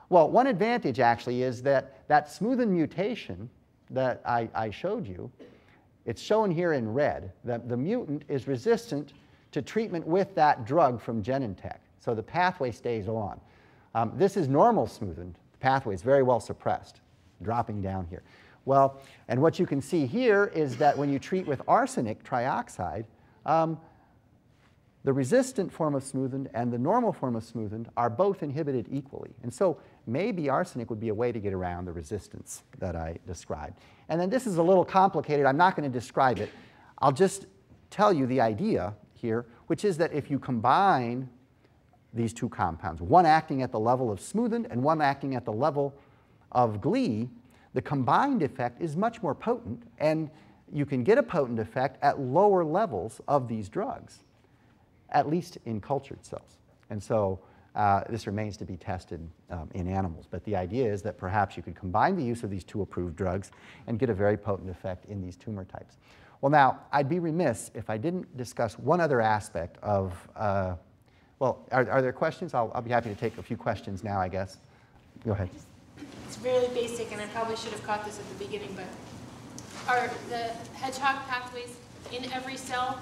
Well, one advantage actually is that that smoothened mutation that I, I showed you, it's shown here in red, that the mutant is resistant to treatment with that drug from Genentech. So the pathway stays on. Um, this is normal smoothened. The pathway is very well suppressed, dropping down here. Well, and what you can see here is that when you treat with arsenic trioxide, um, the resistant form of smoothened and the normal form of smoothened are both inhibited equally. And so maybe arsenic would be a way to get around the resistance that I described. And then this is a little complicated. I'm not going to describe it. I'll just tell you the idea here, which is that if you combine these two compounds, one acting at the level of smoothened and one acting at the level of Gli, the combined effect is much more potent, and you can get a potent effect at lower levels of these drugs, at least in cultured cells. And so uh, this remains to be tested um, in animals. But the idea is that perhaps you could combine the use of these two approved drugs and get a very potent effect in these tumor types. Well, now, I'd be remiss if I didn't discuss one other aspect of uh, Well, are, are there questions? I'll, I'll be happy to take a few questions now, I guess. Go ahead. It's really basic, and I probably should have caught this at the beginning, but are the hedgehog pathways in every cell,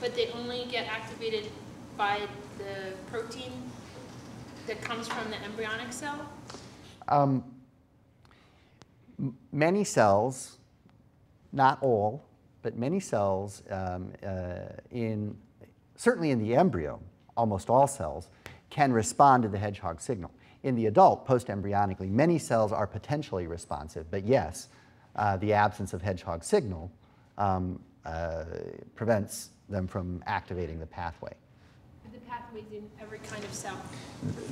but they only get activated by the protein that comes from the embryonic cell? Um, many cells, not all, but many cells um, uh, in certainly in the embryo, almost all cells can respond to the hedgehog signal. In the adult, post-embryonically, many cells are potentially responsive, but yes, uh, the absence of hedgehog signal um, uh, prevents them from activating the pathway. Are the pathways in every kind of cell?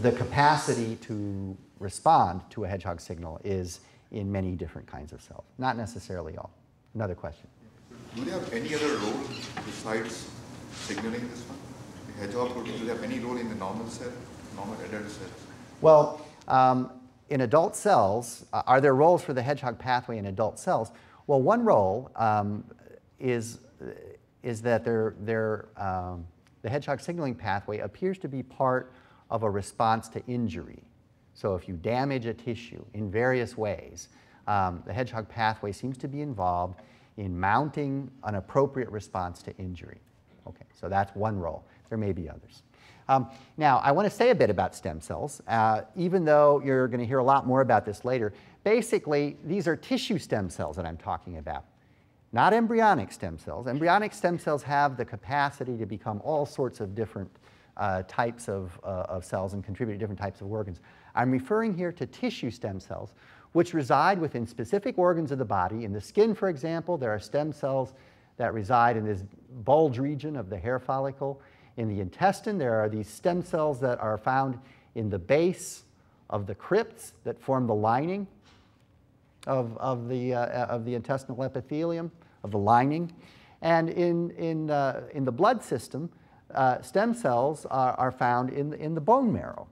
The capacity to respond to a hedgehog signal is in many different kinds of cells, not necessarily all. Another question. Do they have any other role besides signaling this one? The hedgehog protein, do they have any role in the normal cell, normal adult cells? Well, um, in adult cells, uh, are there roles for the hedgehog pathway in adult cells? Well, one role um, is, is that they're, they're, um, the hedgehog signaling pathway appears to be part of a response to injury. So if you damage a tissue in various ways, um, the hedgehog pathway seems to be involved in mounting an appropriate response to injury. Okay, so that's one role. There may be others. Um, now, I want to say a bit about stem cells, uh, even though you're going to hear a lot more about this later. Basically, these are tissue stem cells that I'm talking about, not embryonic stem cells. Embryonic stem cells have the capacity to become all sorts of different uh, types of, uh, of cells and contribute to different types of organs. I'm referring here to tissue stem cells, which reside within specific organs of the body. In the skin, for example, there are stem cells that reside in this bulge region of the hair follicle. In the intestine, there are these stem cells that are found in the base of the crypts that form the lining of, of, the, uh, of the intestinal epithelium, of the lining. And in, in, uh, in the blood system, uh, stem cells are, are found in, in the bone marrow.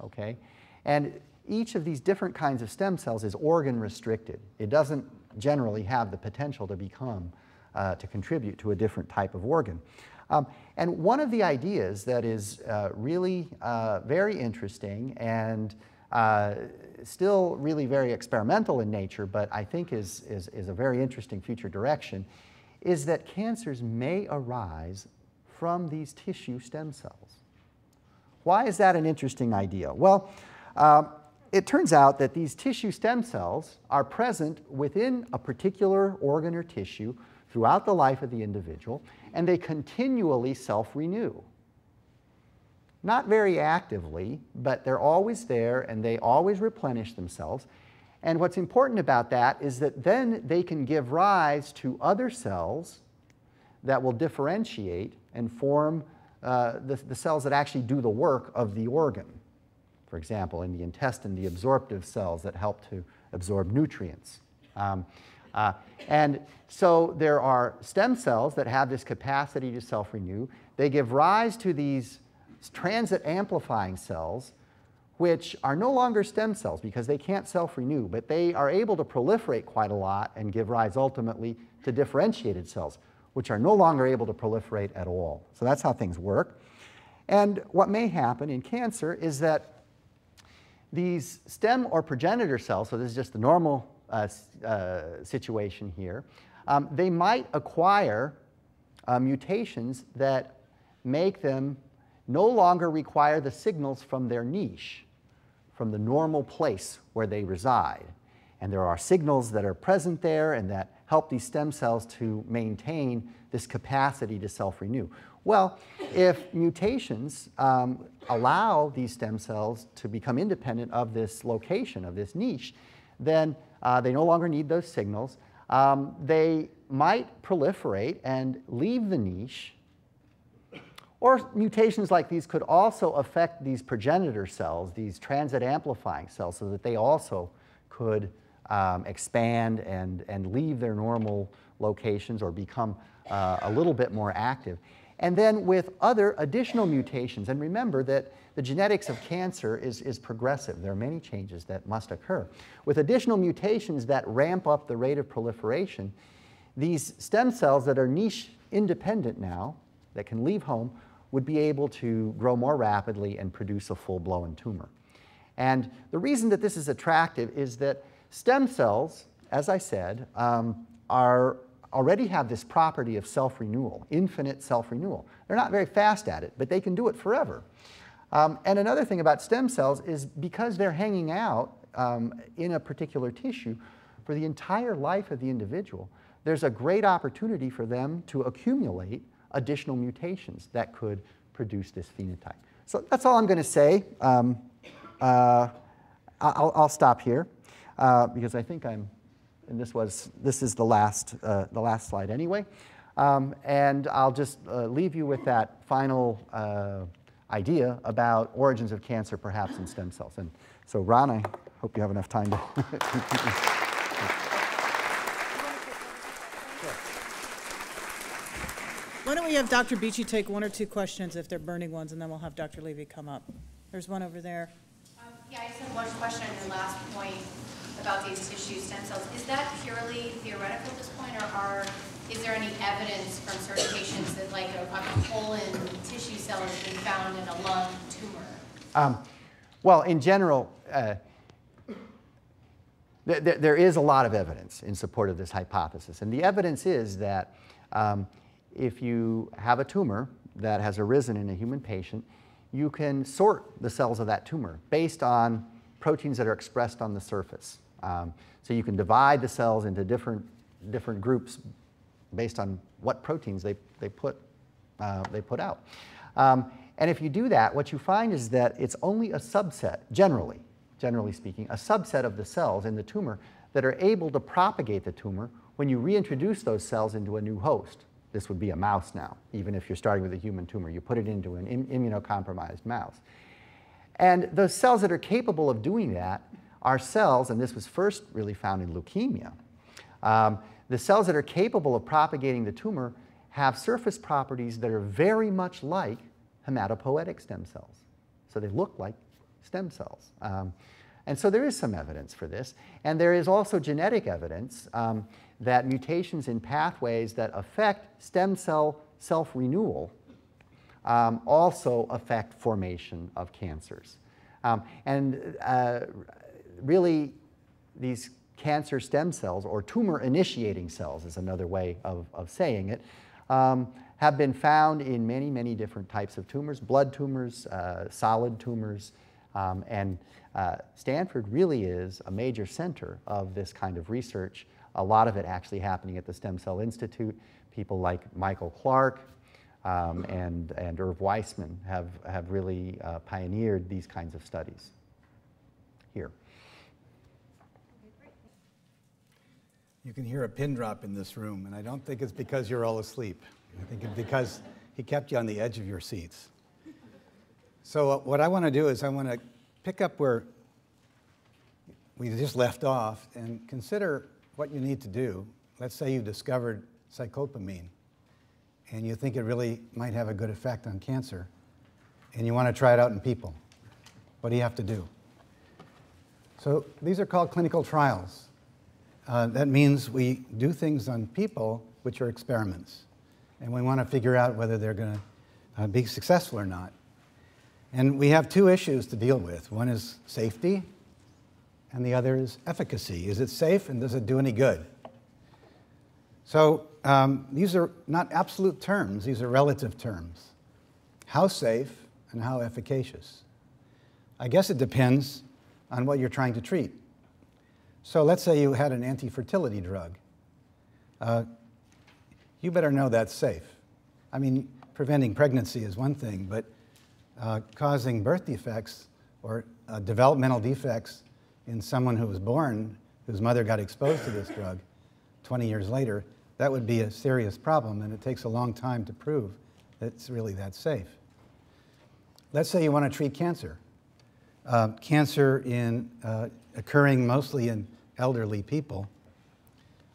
Okay? And each of these different kinds of stem cells is organ restricted. It doesn't generally have the potential to become Uh, to contribute to a different type of organ. Um, and one of the ideas that is uh, really uh, very interesting and uh, still really very experimental in nature, but I think is, is, is a very interesting future direction, is that cancers may arise from these tissue stem cells. Why is that an interesting idea? Well, uh, it turns out that these tissue stem cells are present within a particular organ or tissue throughout the life of the individual, and they continually self-renew. Not very actively, but they're always there and they always replenish themselves. And what's important about that is that then they can give rise to other cells that will differentiate and form uh, the, the cells that actually do the work of the organ. For example, in the intestine, the absorptive cells that help to absorb nutrients. Um, Uh, and so there are stem cells that have this capacity to self-renew. They give rise to these transit amplifying cells, which are no longer stem cells because they can't self-renew, but they are able to proliferate quite a lot and give rise ultimately to differentiated cells, which are no longer able to proliferate at all. So that's how things work. And what may happen in cancer is that these stem or progenitor cells, so this is just the normal uh, uh, situation here, um, they might acquire uh, mutations that make them no longer require the signals from their niche, from the normal place where they reside. And there are signals that are present there and that help these stem cells to maintain this capacity to self-renew. Well, if mutations um, allow these stem cells to become independent of this location, of this niche, then uh, they no longer need those signals. Um, they might proliferate and leave the niche. Or mutations like these could also affect these progenitor cells, these transit amplifying cells, so that they also could um, expand and, and leave their normal locations or become uh, a little bit more active. And then with other additional mutations, and remember that the genetics of cancer is, is progressive. There are many changes that must occur. With additional mutations that ramp up the rate of proliferation, these stem cells that are niche independent now, that can leave home, would be able to grow more rapidly and produce a full-blown tumor. And the reason that this is attractive is that stem cells, as I said, um, are, already have this property of self-renewal, infinite self-renewal. They're not very fast at it, but they can do it forever. Um, and another thing about stem cells is because they're hanging out um, in a particular tissue for the entire life of the individual, there's a great opportunity for them to accumulate additional mutations that could produce this phenotype. So that's all I'm going to say. Um, uh, I'll, I'll stop here uh, because I think I'm, and this was, this is the last, uh, the last slide anyway. Um, and I'll just uh, leave you with that final uh, idea about origins of cancer, perhaps in stem cells. And so, Ron, I hope you have enough time to. Why don't we have Doctor Beachy take one or two questions if they're burning ones, and then we'll have Doctor Levy come up. There's one over there. Um, yeah, I just have one question on your last point about these tissue stem cells. Is that purely theoretical at this point, or are, is there any evidence from certain patients that like a, a colon tissue cell has been found in a lung tumor? Um, well, in general, uh, th th there is a lot of evidence in support of this hypothesis, and the evidence is that um, if you have a tumor that has arisen in a human patient, you can sort the cells of that tumor based on proteins that are expressed on the surface. Um, so you can divide the cells into different, different groups based on what proteins they, they, put, uh, they put out. Um, and if you do that, what you find is that it's only a subset, generally, generally speaking, a subset of the cells in the tumor that are able to propagate the tumor when you reintroduce those cells into a new host. This would be a mouse now, even if you're starting with a human tumor. You put it into an im- immunocompromised mouse. And those cells that are capable of doing that are cells, and this was first really found in leukemia, um, the cells that are capable of propagating the tumor have surface properties that are very much like hematopoietic stem cells. So they look like stem cells. Um, and so there is some evidence for this. And there is also genetic evidence um, that mutations in pathways that affect stem cell self-renewal um, also affect formation of cancers. Um, and uh, really, these cancer stem cells, or tumor-initiating cells is another way of, of saying it, um, have been found in many, many different types of tumors, blood tumors, uh, solid tumors, um, and uh, Stanford really is a major center of this kind of research. A lot of it actually happening at the Stem Cell Institute. People like Michael Clark um, and, and Irv Weissman have, have really uh, pioneered these kinds of studies here. You can hear a pin drop in this room, and I don't think it's because you're all asleep. I think it's because he kept you on the edge of your seats. So uh, what I want to do is I want to pick up where we just left off and consider what you need to do. Let's say you discovered cyclopamine and you think it really might have a good effect on cancer and you want to try it out in people. What do you have to do? So these are called clinical trials. Uh, that means we do things on people which are experiments. and we want to figure out whether they're going to uh, be successful or not. And we have two issues to deal with. One is safety, and the other is efficacy. Is it safe, and does it do any good? So um, these are not absolute terms. These are relative terms. How safe and how efficacious? I guess it depends on what you're trying to treat. So let's say you had an anti-fertility drug. Uh, you better know that's safe. I mean, preventing pregnancy is one thing, but uh, causing birth defects or uh, developmental defects in someone who was born, whose mother got exposed to this drug twenty years later, that would be a serious problem, and it takes a long time to prove that it's really that safe. Let's say you want to treat cancer. Uh, cancer in, uh, occurring mostly in elderly people.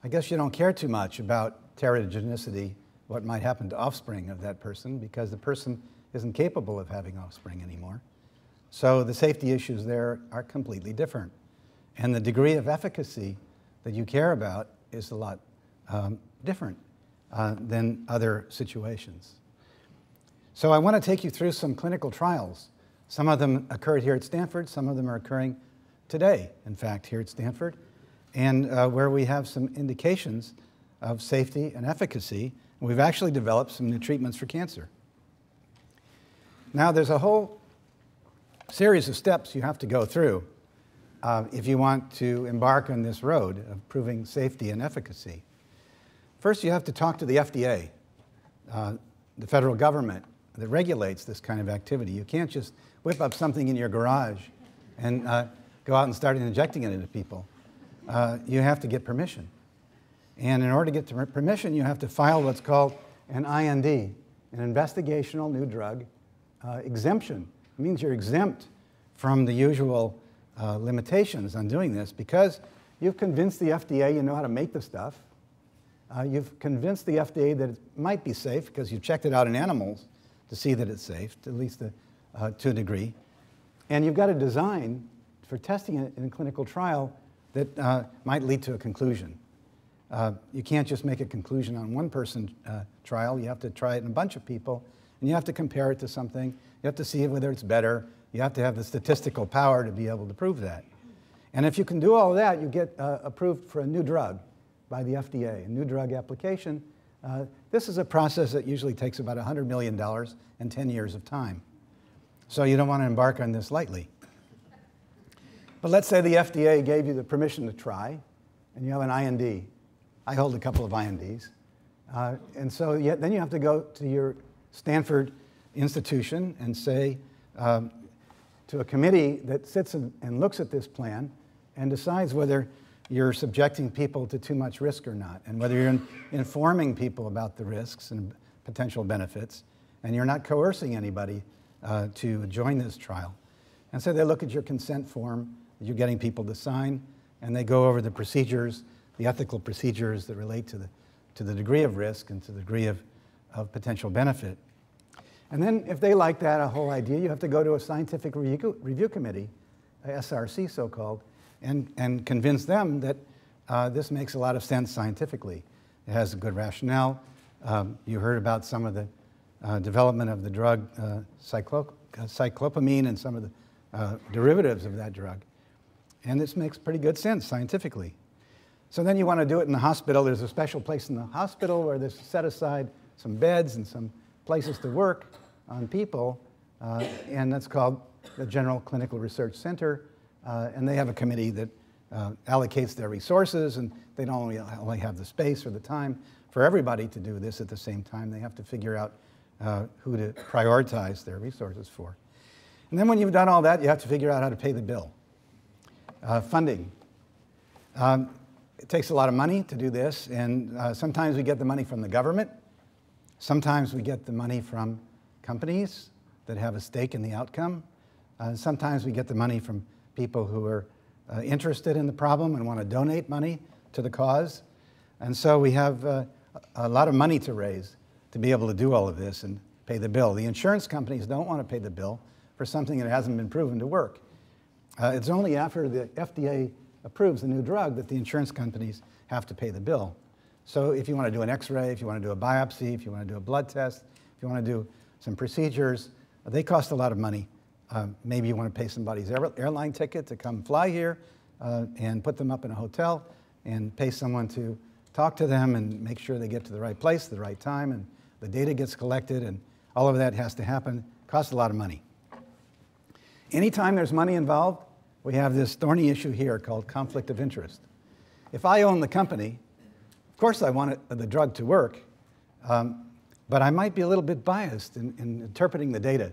I guess you don't care too much about teratogenicity, what might happen to offspring of that person, because the person isn't capable of having offspring anymore. So the safety issues there are completely different. And the degree of efficacy that you care about is a lot um, different uh, than other situations. So I want to take you through some clinical trials. Some of them occurred here at Stanford. Some of them are occurring today, in fact, here at Stanford, and uh, where we have some indications of safety and efficacy. And we've actually developed some new treatments for cancer. Now, there's a whole series of steps you have to go through uh, if you want to embark on this road of proving safety and efficacy. First, you have to talk to the F D A, uh, the federal government that regulates this kind of activity. You can't just whip up something in your garage and uh, go out and start injecting it into people. Uh, you have to get permission. And in order to get to permission, you have to file what's called an I N D, an Investigational New Drug uh, Exemption. It means you're exempt from the usual uh, limitations on doing this because you've convinced the F D A you know how to make the stuff. Uh, you've convinced the F D A that it might be safe because you've checked it out in animals to see that it's safe, at least to, uh, to a degree. And you've got a design for testing it in a clinical trial that uh, might lead to a conclusion. Uh, you can't just make a conclusion on one person uh, trial. You have to try it in a bunch of people, and you have to compare it to something. You have to see whether it's better. You have to have the statistical power to be able to prove that. And if you can do all that, you get uh, approved for a new drug by the F D A, a new drug application. Uh, this is a process that usually takes about one hundred million dollars and ten years of time. So you don't want to embark on this lightly. But let's say the F D A gave you the permission to try, and you have an I N D. I hold a couple of I N Ds. Uh, and so yeah, then you have to go to your Stanford institution and say um, to a committee that sits and, and looks at this plan and decides whether you're subjecting people to too much risk or not, and whether you're in, informing people about the risks and potential benefits, and you're not coercing anybody uh, to join this trial. And so they look at your consent form that you're getting people to sign, and they go over the procedures, the ethical procedures that relate to the, to the degree of risk and to the degree of, of potential benefit. And then if they like that, a whole idea, you have to go to a scientific review, review committee, S R C so-called, and, and convince them that uh, this makes a lot of sense scientifically. It has a good rationale. Um, you heard about some of the uh, development of the drug uh, cyclop uh, cyclopamine and some of the uh, derivatives of that drug. And this makes pretty good sense scientifically. So then you want to do it in the hospital. There's a special place in the hospital where there's set aside some beds and some places to work on people, uh, and that's called the General Clinical Research Center. Uh, and they have a committee that uh, allocates their resources, and they don't only, only have the space or the time for everybody to do this at the same time. They have to figure out uh, who to prioritize their resources for. And then when you've done all that, you have to figure out how to pay the bill. Uh, funding. Um, It takes a lot of money to do this, and uh, sometimes we get the money from the government. Sometimes we get the money from companies that have a stake in the outcome. Uh, sometimes we get the money from people who are uh, interested in the problem and want to donate money to the cause. And so we have uh, a lot of money to raise to be able to do all of this and pay the bill. The insurance companies don't want to pay the bill for something that hasn't been proven to work. Uh, it's only after the F D A approves the new drug that the insurance companies have to pay the bill. So if you want to do an X-ray, if you want to do a biopsy, if you want to do a blood test, if you want to do some procedures, they cost a lot of money. Um, maybe you want to pay somebody's air airline ticket to come fly here uh, and put them up in a hotel and pay someone to talk to them and make sure they get to the right place at the right time and the data gets collected and all of that has to happen. It costs a lot of money. Anytime there's money involved, we have this thorny issue here called conflict of interest. If I own the company, of course I want it, the drug to work, um, but I might be a little bit biased in, in interpreting the data,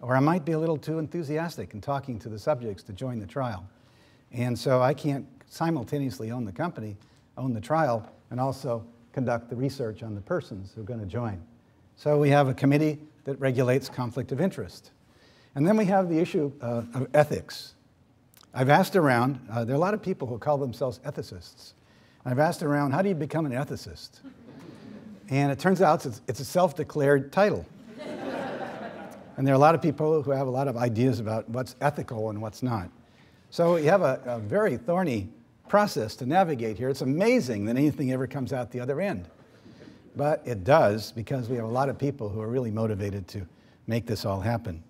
or I might be a little too enthusiastic in talking to the subjects to join the trial. And so I can't simultaneously own the company, own the trial, and also conduct the research on the persons who are going to join. So we have a committee that regulates conflict of interest. And then we have the issue uh, of ethics. I've asked around, uh, there are a lot of people who call themselves ethicists. I've asked around, how do you become an ethicist? And it turns out it's, it's a self-declared title. And there are a lot of people who have a lot of ideas about what's ethical and what's not. So you have a, a very thorny process to navigate here. It's amazing that anything ever comes out the other end. But it does, because we have a lot of people who are really motivated to make this all happen.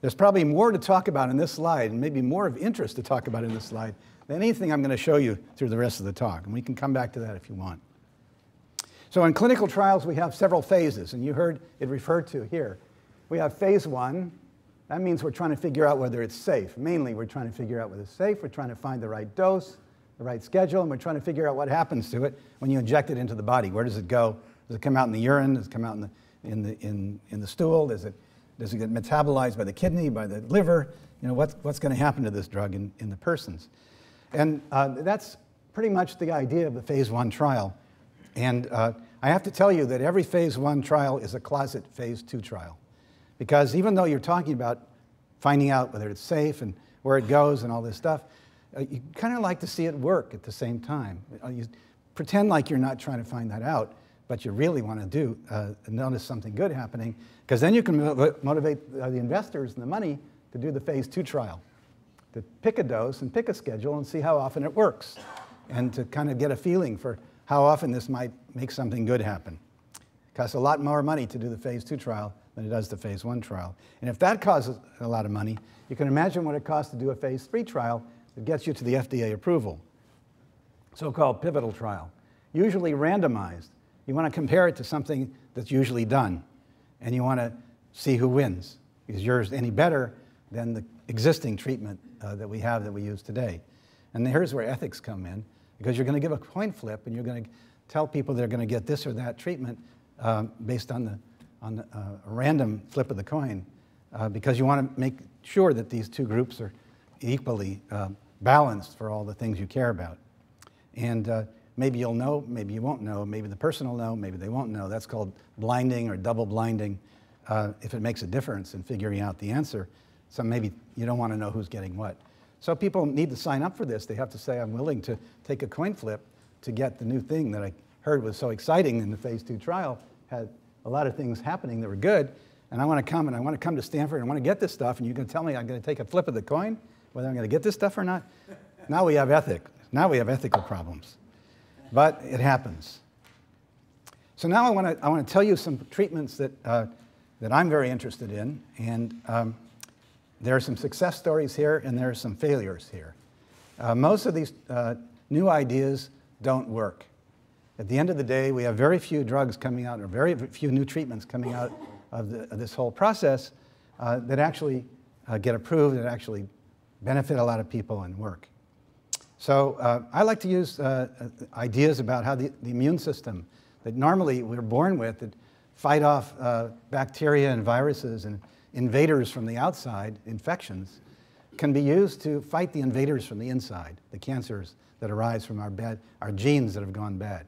There's probably more to talk about in this slide, and maybe more of interest to talk about in this slide than anything I'm going to show you through the rest of the talk. And we can come back to that if you want. So in clinical trials, we have several phases, and you heard it referred to here. We have phase one. That means we're trying to figure out whether it's safe. Mainly, we're trying to figure out whether it's safe. We're trying to find the right dose, the right schedule, and we're trying to figure out what happens to it when you inject it into the body. Where does it go? Does it come out in the urine? Does it come out in the, in the, in, in the stool? Does it Does it get metabolized by the kidney, by the liver? You know, what's, what's going to happen to this drug in, in the persons? And uh, that's pretty much the idea of the phase one trial. And uh, I have to tell you that every phase one trial is a closet phase two trial. Because even though you're talking about finding out whether it's safe and where it goes and all this stuff, uh, you kind of like to see it work at the same time. You pretend like you're not trying to find that out. What you really want to do, uh, notice something good happening, because then you can mo motivate uh, the investors and the money to do the phase two trial, to pick a dose and pick a schedule and see how often it works, and to kind of get a feeling for how often this might make something good happen. It costs a lot more money to do the phase two trial than it does the phase one trial. And if that causes a lot of money, you can imagine what it costs to do a phase three trial that gets you to the F D A approval, so-called pivotal trial, usually randomized. You want to compare it to something that's usually done, and you want to see who wins. Is yours any better than the existing treatment uh, that we have that we use today? And here's where ethics come in, because you're going to give a coin flip, and you're going to tell people they're going to get this or that treatment um, based on, the, on the, uh, a random flip of the coin, uh, because you want to make sure that these two groups are equally uh, balanced for all the things you care about. And uh, Maybe you'll know, maybe you won't know, maybe the person will know, maybe they won't know. That's called blinding or double blinding, uh, if it makes a difference in figuring out the answer. So maybe you don't want to know who's getting what. So people need to sign up for this. They have to say, I'm willing to take a coin flip to get the new thing that I heard was so exciting in the phase two trial, had a lot of things happening that were good, and I want to come, and I want to come to Stanford, and I want to get this stuff, and you're going to tell me I'm going to take a flip of the coin, whether I'm going to get this stuff or not? Now we have ethic. Now we have ethical problems. But it happens. So now I want to I want to tell you some treatments that uh, that I'm very interested in, and um, there are some success stories here, and there are some failures here. Uh, most of these uh, new ideas don't work. At the end of the day, we have very few drugs coming out, or very few new treatments coming out of, the, of this whole process uh, that actually uh, get approved, that actually benefit a lot of people and work. So uh, I like to use uh, ideas about how the, the immune system that normally we're born with that fight off uh, bacteria and viruses and invaders from the outside, infections, can be used to fight the invaders from the inside, the cancers that arise from our, bad, our genes that have gone bad.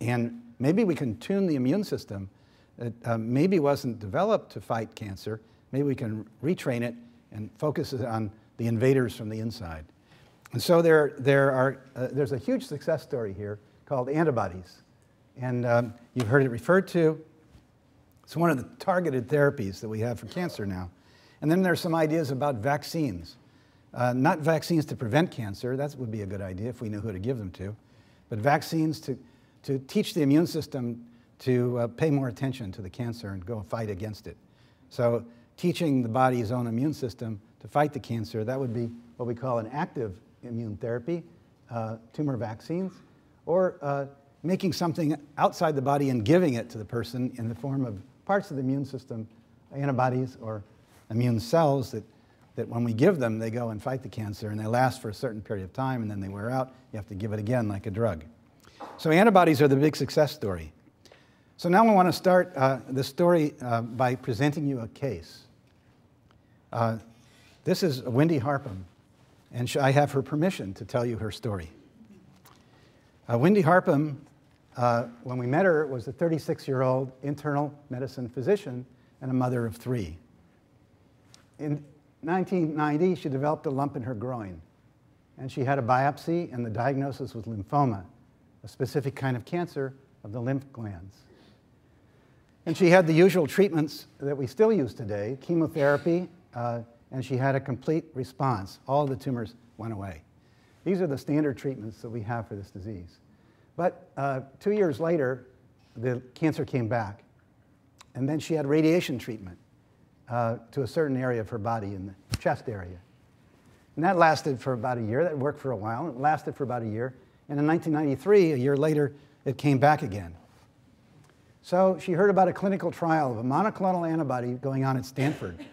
And maybe we can tune the immune system that uh, maybe wasn't developed to fight cancer. Maybe we can retrain it and focus it on the invaders from the inside. And so there, there are, uh, there's a huge success story here called antibodies. And um, you've heard it referred to. It's one of the targeted therapies that we have for cancer now. And then there's some ideas about vaccines. Uh, not vaccines to prevent cancer. That would be a good idea if we knew who to give them to. But vaccines to, to teach the immune system to uh, pay more attention to the cancer and go fight against it. So teaching the body's own immune system to fight the cancer, that would be what we call an active immune therapy, uh, tumor vaccines, or uh, making something outside the body and giving it to the person in the form of parts of the immune system, antibodies or immune cells that, that when we give them, they go and fight the cancer, and they last for a certain period of time, and then they wear out. You have to give it again like a drug. So antibodies are the big success story. So now I want to start uh, the story uh, by presenting you a case. Uh, this is Wendy Harpham, and I have her permission to tell you her story. Uh, Wendy Harpham, uh, when we met her, was a thirty-six-year-old internal medicine physician and a mother of three. In nineteen ninety, she developed a lump in her groin, and she had a biopsy, and the diagnosis was lymphoma, a specific kind of cancer of the lymph glands. And she had the usual treatments that we still use today, chemotherapy, uh, and she had a complete response. All the tumors went away. These are the standard treatments that we have for this disease. But uh, two years later, the cancer came back. And then she had radiation treatment uh, to a certain area of her body in the chest area. And that lasted for about a year. That worked for a while. It lasted for about a year. And in nineteen ninety-three, a year later, it came back again. So she heard about a clinical trial of a monoclonal antibody going on at Stanford.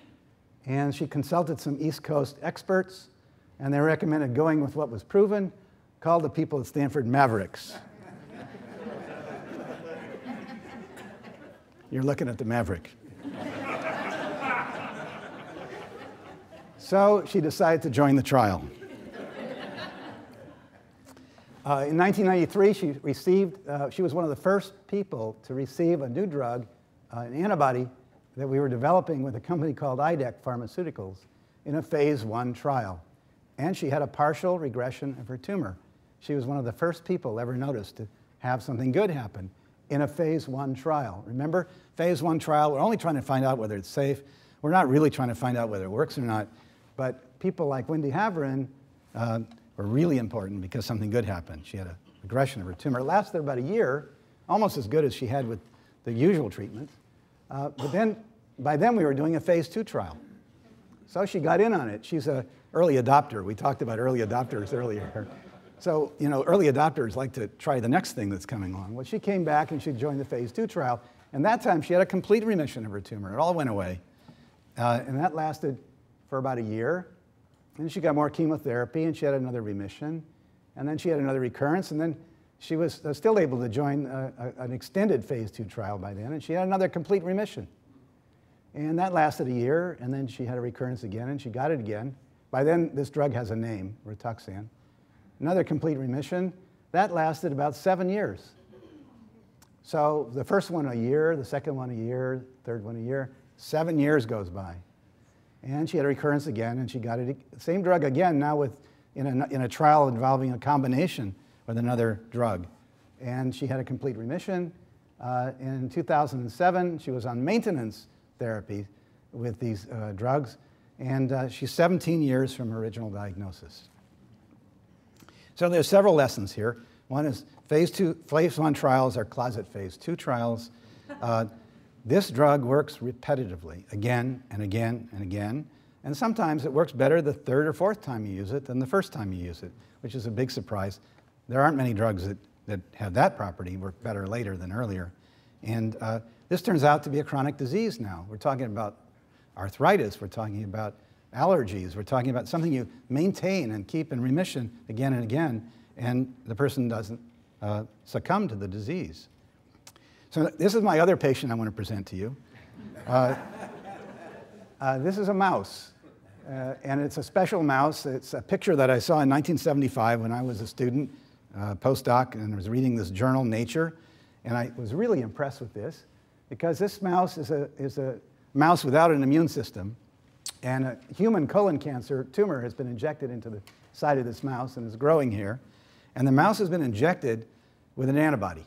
And she consulted some East Coast experts, and they recommended going with what was proven, called the people at Stanford Mavericks. You're looking at the Maverick. So she decided to join the trial. Uh, in nineteen ninety-three, she received, uh, she was one of the first people to receive a new drug, uh, an antibody that we were developing with a company called I D E C Pharmaceuticals in a phase one trial. And she had a partial regression of her tumor. She was one of the first people ever noticed to have something good happen in a phase one trial. Remember, phase one trial, we're only trying to find out whether it's safe. We're not really trying to find out whether it works or not. But people like Wendy Harpham uh, were really important because something good happened. She had a regression of her tumor. It lasted about a year, almost as good as she had with the usual treatments. Uh, but then, by then, we were doing a phase two trial. So she got in on it. She's an early adopter. We talked about early adopters earlier. So, you know, early adopters like to try the next thing that's coming along. Well, she came back and she joined the phase two trial. And that time, she had a complete remission of her tumor. It all went away. Uh, and that lasted for about a year. And she got more chemotherapy, and she had another remission. And then she had another recurrence. And then she was uh, still able to join a, a, an extended phase two trial by then. And she had another complete remission. And that lasted a year, and then she had a recurrence again, and she got it again. By then, this drug has a name, Rituxan. Another complete remission. That lasted about seven years. So the first one a year, the second one a year, third one a year. Seven years goes by. And she had a recurrence again, and she got it, same drug again, now with, in, a, in a trial involving a combination with another drug. And she had a complete remission. Uh, in two thousand seven, she was on maintenance therapy with these uh, drugs, and uh, she's seventeen years from her original diagnosis. So there's several lessons here. One is phase two, phase one trials are closet phase two trials. Uh, this drug works repetitively, again and again and again, and sometimes it works better the third or fourth time you use it than the first time you use it, which is a big surprise. There aren't many drugs that, that have that property, work better later than earlier. And uh, this turns out to be a chronic disease now. We're talking about arthritis. We're talking about allergies. We're talking about something you maintain and keep in remission again and again, and the person doesn't uh, succumb to the disease. So this is my other patient I want to present to you. Uh, uh, this is a mouse, uh, and it's a special mouse. It's a picture that I saw in nineteen seventy-five when I was a student, uh, postdoc, and was reading this journal, Nature, and I was really impressed with this. Because this mouse is a, is a mouse without an immune system, and a human colon cancer tumor has been injected into the side of this mouse and is growing here. And the mouse has been injected with an antibody.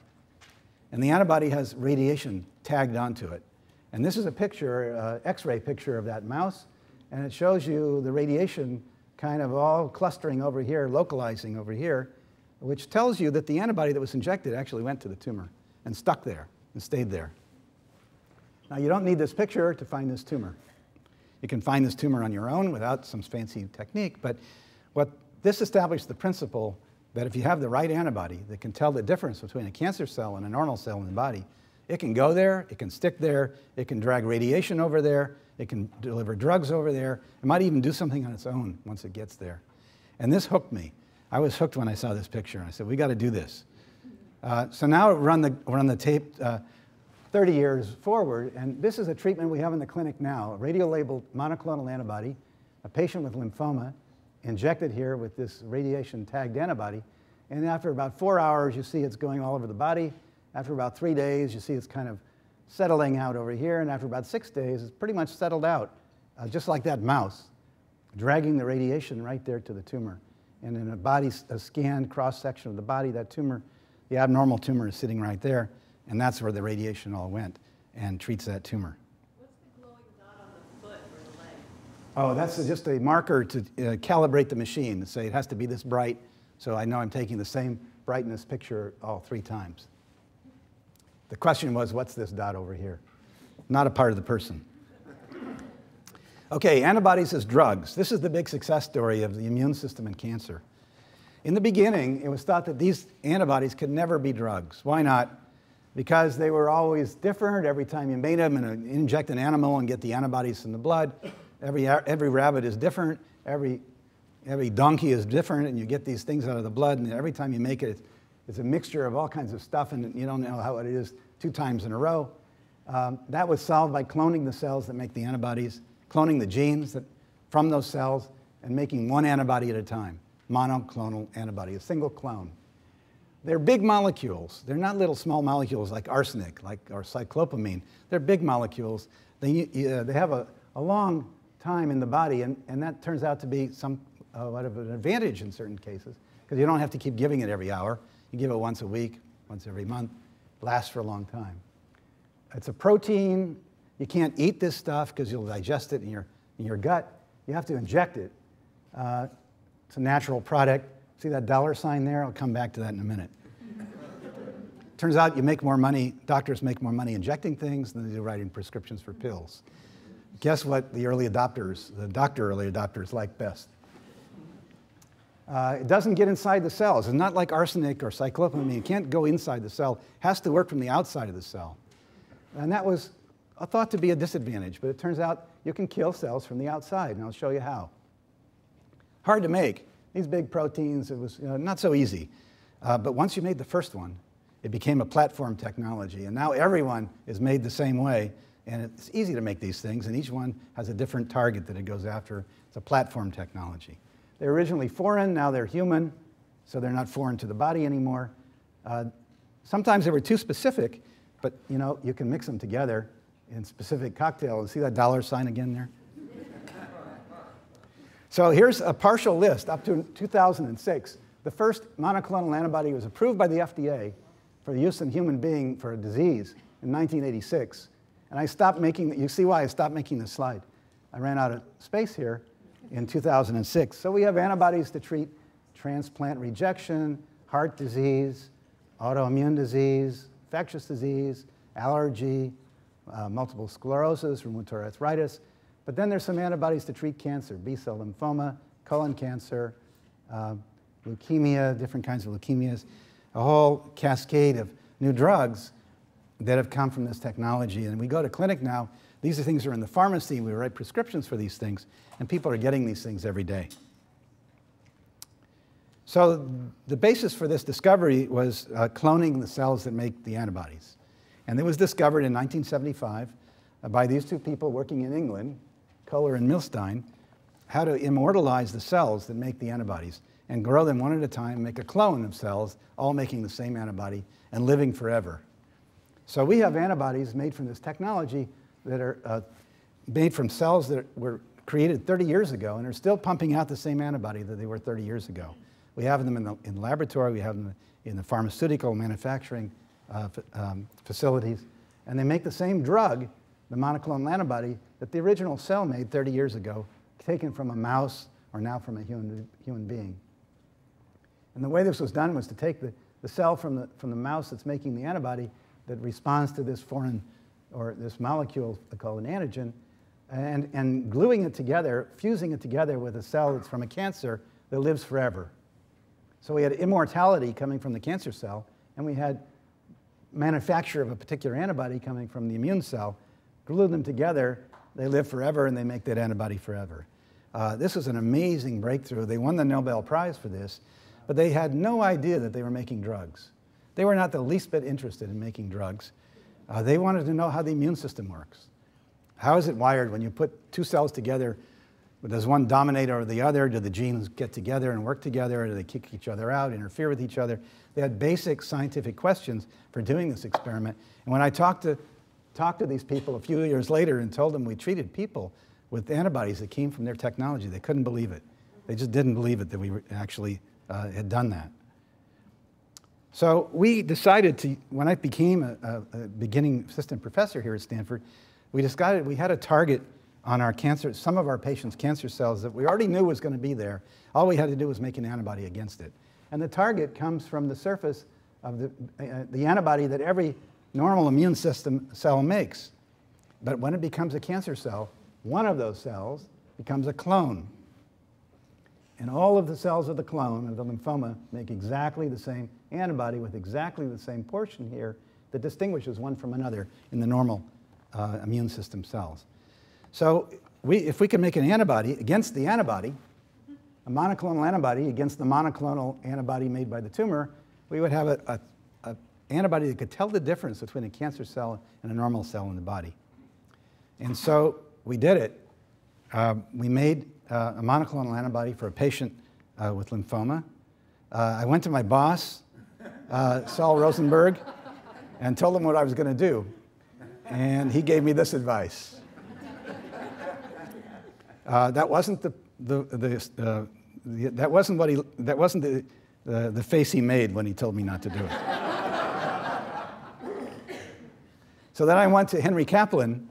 And the antibody has radiation tagged onto it. And this is a picture, uh, X-ray picture of that mouse, and it shows you the radiation kind of all clustering over here, localizing over here, which tells you that the antibody that was injected actually went to the tumor and stuck there and stayed there. Now, you don't need this picture to find this tumor. You can find this tumor on your own without some fancy technique, but what this established the principle that if you have the right antibody that can tell the difference between a cancer cell and a normal cell in the body, it can go there, it can stick there, it can drag radiation over there, it can deliver drugs over there, it might even do something on its own once it gets there. And this hooked me. I was hooked when I saw this picture, and I said, we got to do this. Uh, so now run the, run the tape uh, thirty years forward, and this is a treatment we have in the clinic now, a radiolabeled monoclonal antibody, a patient with lymphoma, injected here with this radiation-tagged antibody, and after about four hours, you see it's going all over the body. After about three days, you see it's kind of settling out over here, and after about six days, it's pretty much settled out, uh, just like that mouse, dragging the radiation right there to the tumor. And in a body, a scanned cross-section of the body, that tumor, the abnormal tumor is sitting right there, and that's where the radiation all went and treats that tumor. What's the glowing dot on the foot or the leg? Oh, that's a, just a marker to uh, calibrate the machine to say it has to be this bright, so I know I'm taking the same brightness picture all three times. The question was, what's this dot over here? Not a part of the person. Okay, antibodies as drugs. This is the big success story of the immune system and cancer. In the beginning, it was thought that these antibodies could never be drugs. Why not? Because they were always different. Every time you made them and inject an animal and get the antibodies in the blood, every, every rabbit is different, every, every donkey is different, and you get these things out of the blood, and every time you make it, it's, it's a mixture of all kinds of stuff, and you don't know how it is two times in a row. Um, that was solved by cloning the cells that make the antibodies, cloning the genes that, from those cells, and making one antibody at a time, monoclonal antibody, a single clone. They're big molecules. They're not little small molecules like arsenic like, or cyclopamine. They're big molecules. They, uh, they have a, a long time in the body, and, and that turns out to be somewhat of an advantage in certain cases, because you don't have to keep giving it every hour. You give it once a week, once every month. It lasts for a long time. It's a protein. You can't eat this stuff because you'll digest it in your, in your gut. You have to inject it. Uh, it's a natural product. See that dollar sign there? I'll come back to that in a minute. Turns out you make more money, doctors make more money injecting things than they do writing prescriptions for pills. Guess what the early adopters, the doctor early adopters like best? Uh, it doesn't get inside the cells. It's not like arsenic or cyclopamine. It can't go inside the cell. It has to work from the outside of the cell. And that was thought to be a disadvantage, but it turns out you can kill cells from the outside, and I'll show you how. Hard to make. These big proteins, it was you know, not so easy. Uh, but once you made the first one, it became a platform technology, and now everyone is made the same way, and it's easy to make these things, and each one has a different target that it goes after. It's a platform technology. They're originally foreign, now they're human, so they're not foreign to the body anymore. Uh, sometimes they were too specific, but you know, you can mix them together in specific cocktails. See that dollar sign again there? So here's a partial list up to two thousand six. The first monoclonal antibody was approved by the F D A for use in human being for a disease in nineteen eighty-six. And I stopped making, you see why I stopped making this slide. I ran out of space here in two thousand six. So we have antibodies to treat transplant rejection, heart disease, autoimmune disease, infectious disease, allergy, uh, multiple sclerosis, rheumatoid arthritis. But then there's some antibodies to treat cancer, B-cell lymphoma, colon cancer, uh, leukemia, different kinds of leukemias, a whole cascade of new drugs that have come from this technology. And we go to clinic now. These are things that are in the pharmacy. We write prescriptions for these things, and people are getting these things every day. So the basis for this discovery was uh, cloning the cells that make the antibodies. And it was discovered in nineteen seventy-five by these two people working in England, Kohler and Milstein, how to immortalize the cells that make the antibodies and grow them one at a time, make a clone of cells, all making the same antibody and living forever. So we have antibodies made from this technology that are uh, made from cells that were created thirty years ago and are still pumping out the same antibody that they were thirty years ago. We have them in the in laboratory, we have them in the pharmaceutical manufacturing uh, um, facilities, and they make the same drug, the monoclonal antibody, that the original cell made thirty years ago, taken from a mouse or now from a human, human being. And the way this was done was to take the, the cell from the, from the mouse that's making the antibody that responds to this foreign, or this molecule called an antigen, and, and gluing it together, fusing it together with a cell that's from a cancer that lives forever. So we had immortality coming from the cancer cell, and we had manufacture of a particular antibody coming from the immune cell. Glue them together, they live forever, and they make that antibody forever. Uh, this was an amazing breakthrough. They won the Nobel Prize for this, but they had no idea that they were making drugs. They were not the least bit interested in making drugs. Uh, they wanted to know how the immune system works. How is it wired when you put two cells together? Does one dominate over the other? Do the genes get together and work together? Or do they kick each other out, interfere with each other? They had basic scientific questions for doing this experiment. And when I talked to, talked to these people a few years later and told them we treated people with antibodies that came from their technology, they couldn't believe it. They just didn't believe it that we actually uh, had done that. So we decided to, when I became a, a beginning assistant professor here at Stanford, we decided we had a target on our cancer, some of our patients' cancer cells that we already knew was going to be there. All we had to do was make an antibody against it. And the target comes from the surface of the, uh, the antibody that every normal immune system cell makes. But when it becomes a cancer cell, one of those cells becomes a clone. And all of the cells of the clone of the lymphoma make exactly the same antibody with exactly the same portion here that distinguishes one from another in the normal uh, immune system cells. So we, if we can make an antibody against the antibody, a monoclonal antibody against the monoclonal antibody made by the tumor, we would have a, a, a antibody that could tell the difference between a cancer cell and a normal cell in the body. And so we did it. Uh, we made uh, a monoclonal antibody for a patient uh, with lymphoma. Uh, I went to my boss, uh, Saul Rosenberg, and told him what I was going to do. And he gave me this advice. Uh, that wasn't the, the, the, uh, the that wasn't what he that wasn't the, the the face he made when he told me not to do it. So then I went to Henry Kaplan,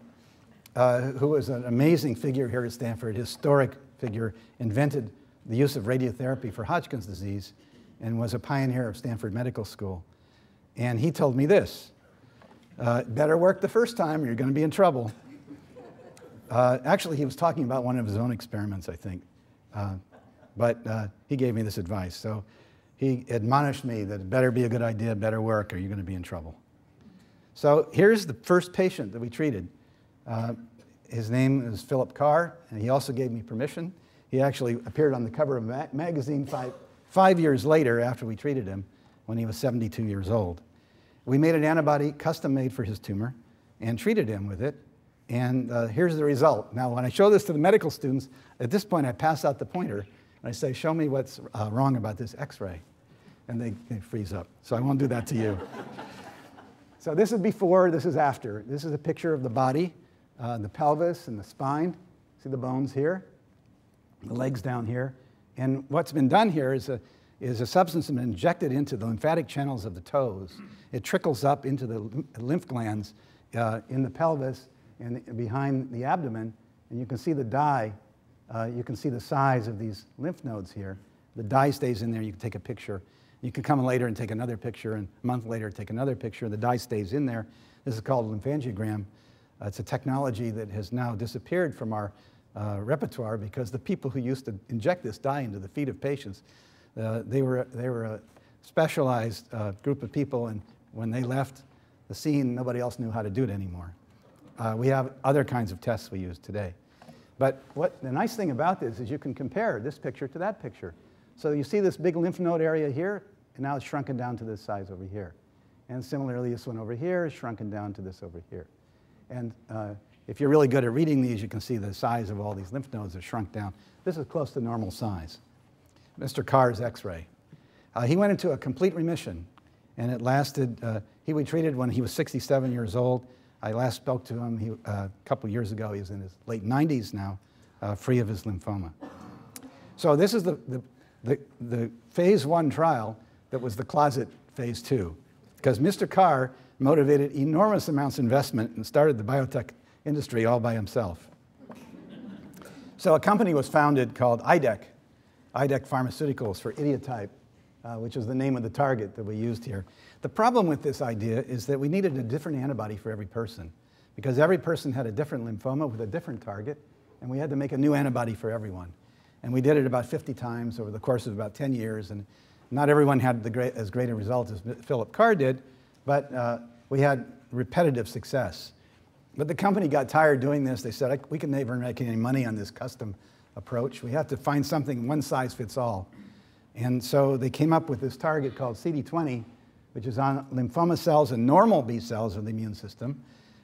uh, who was an amazing figure here at Stanford, historic figure, invented the use of radiotherapy for Hodgkin's disease, and was a pioneer of Stanford Medical School. And he told me this: uh, "Better work the first time, or you're going to be in trouble." Uh, actually, he was talking about one of his own experiments, I think. Uh, but uh, he gave me this advice. So he admonished me that it better be a good idea, better work, or you're going to be in trouble. So here's the first patient that we treated. Uh, his name is Philip Carr, and he also gave me permission. He actually appeared on the cover of a ma magazine five, five years later after we treated him when he was seventy-two years old. We made an antibody custom made for his tumor and treated him with it. And uh, here's the result. Now, when I show this to the medical students, at this point I pass out the pointer, and I say, show me what's uh, wrong about this x-ray. And they, they freeze up. So I won't do that to you. So this is before, this is after. This is a picture of the body, uh, the pelvis and the spine. See the bones here, the legs down here. And what's been done here is a, is a substance that's been injected into the lymphatic channels of the toes. It trickles up into the lymph glands uh, in the pelvis and behind the abdomen, and you can see the dye. Uh, you can see the size of these lymph nodes here. The dye stays in there. You can take a picture. You can come later and take another picture, and a month later take another picture. The dye stays in there. This is called lymphangiogram. Uh, it's a technology that has now disappeared from our uh, repertoire because the people who used to inject this dye into the feet of patients, uh, they were they were a specialized uh, group of people, and when they left the scene, nobody else knew how to do it anymore. Uh, we have other kinds of tests we use today. But what the nice thing about this is you can compare this picture to that picture. So you see this big lymph node area here, and now it's shrunken down to this size over here. And similarly, this one over here is shrunken down to this over here. And uh, if you're really good at reading these, you can see the size of all these lymph nodes are shrunk down. This is close to normal size. Mister Carr's x-ray. Uh, he went into a complete remission, and it lasted. Uh, he was treated when he was sixty-seven years old. I last spoke to him he, uh, a couple years ago. He's in his late nineties now, uh, free of his lymphoma. So this is the, the, the, the phase one trial that was the closet phase two, because Mister Carr motivated enormous amounts of investment and started the biotech industry all by himself. So a company was founded called I D E C, I D E C Pharmaceuticals for idiotype uh, which is the name of the target that we used here. The problem with this idea is that we needed a different antibody for every person, because every person had a different lymphoma with a different target, and we had to make a new antibody for everyone. And we did it about fifty times over the course of about ten years, and not everyone had the great, as great a result as Philip Carr did, but uh, we had repetitive success. But the company got tired doing this. They said, we can never make any money on this custom approach. We have to find something one size fits all. And so they came up with this target called C D twenty, which is on lymphoma cells and normal B cells of the immune system.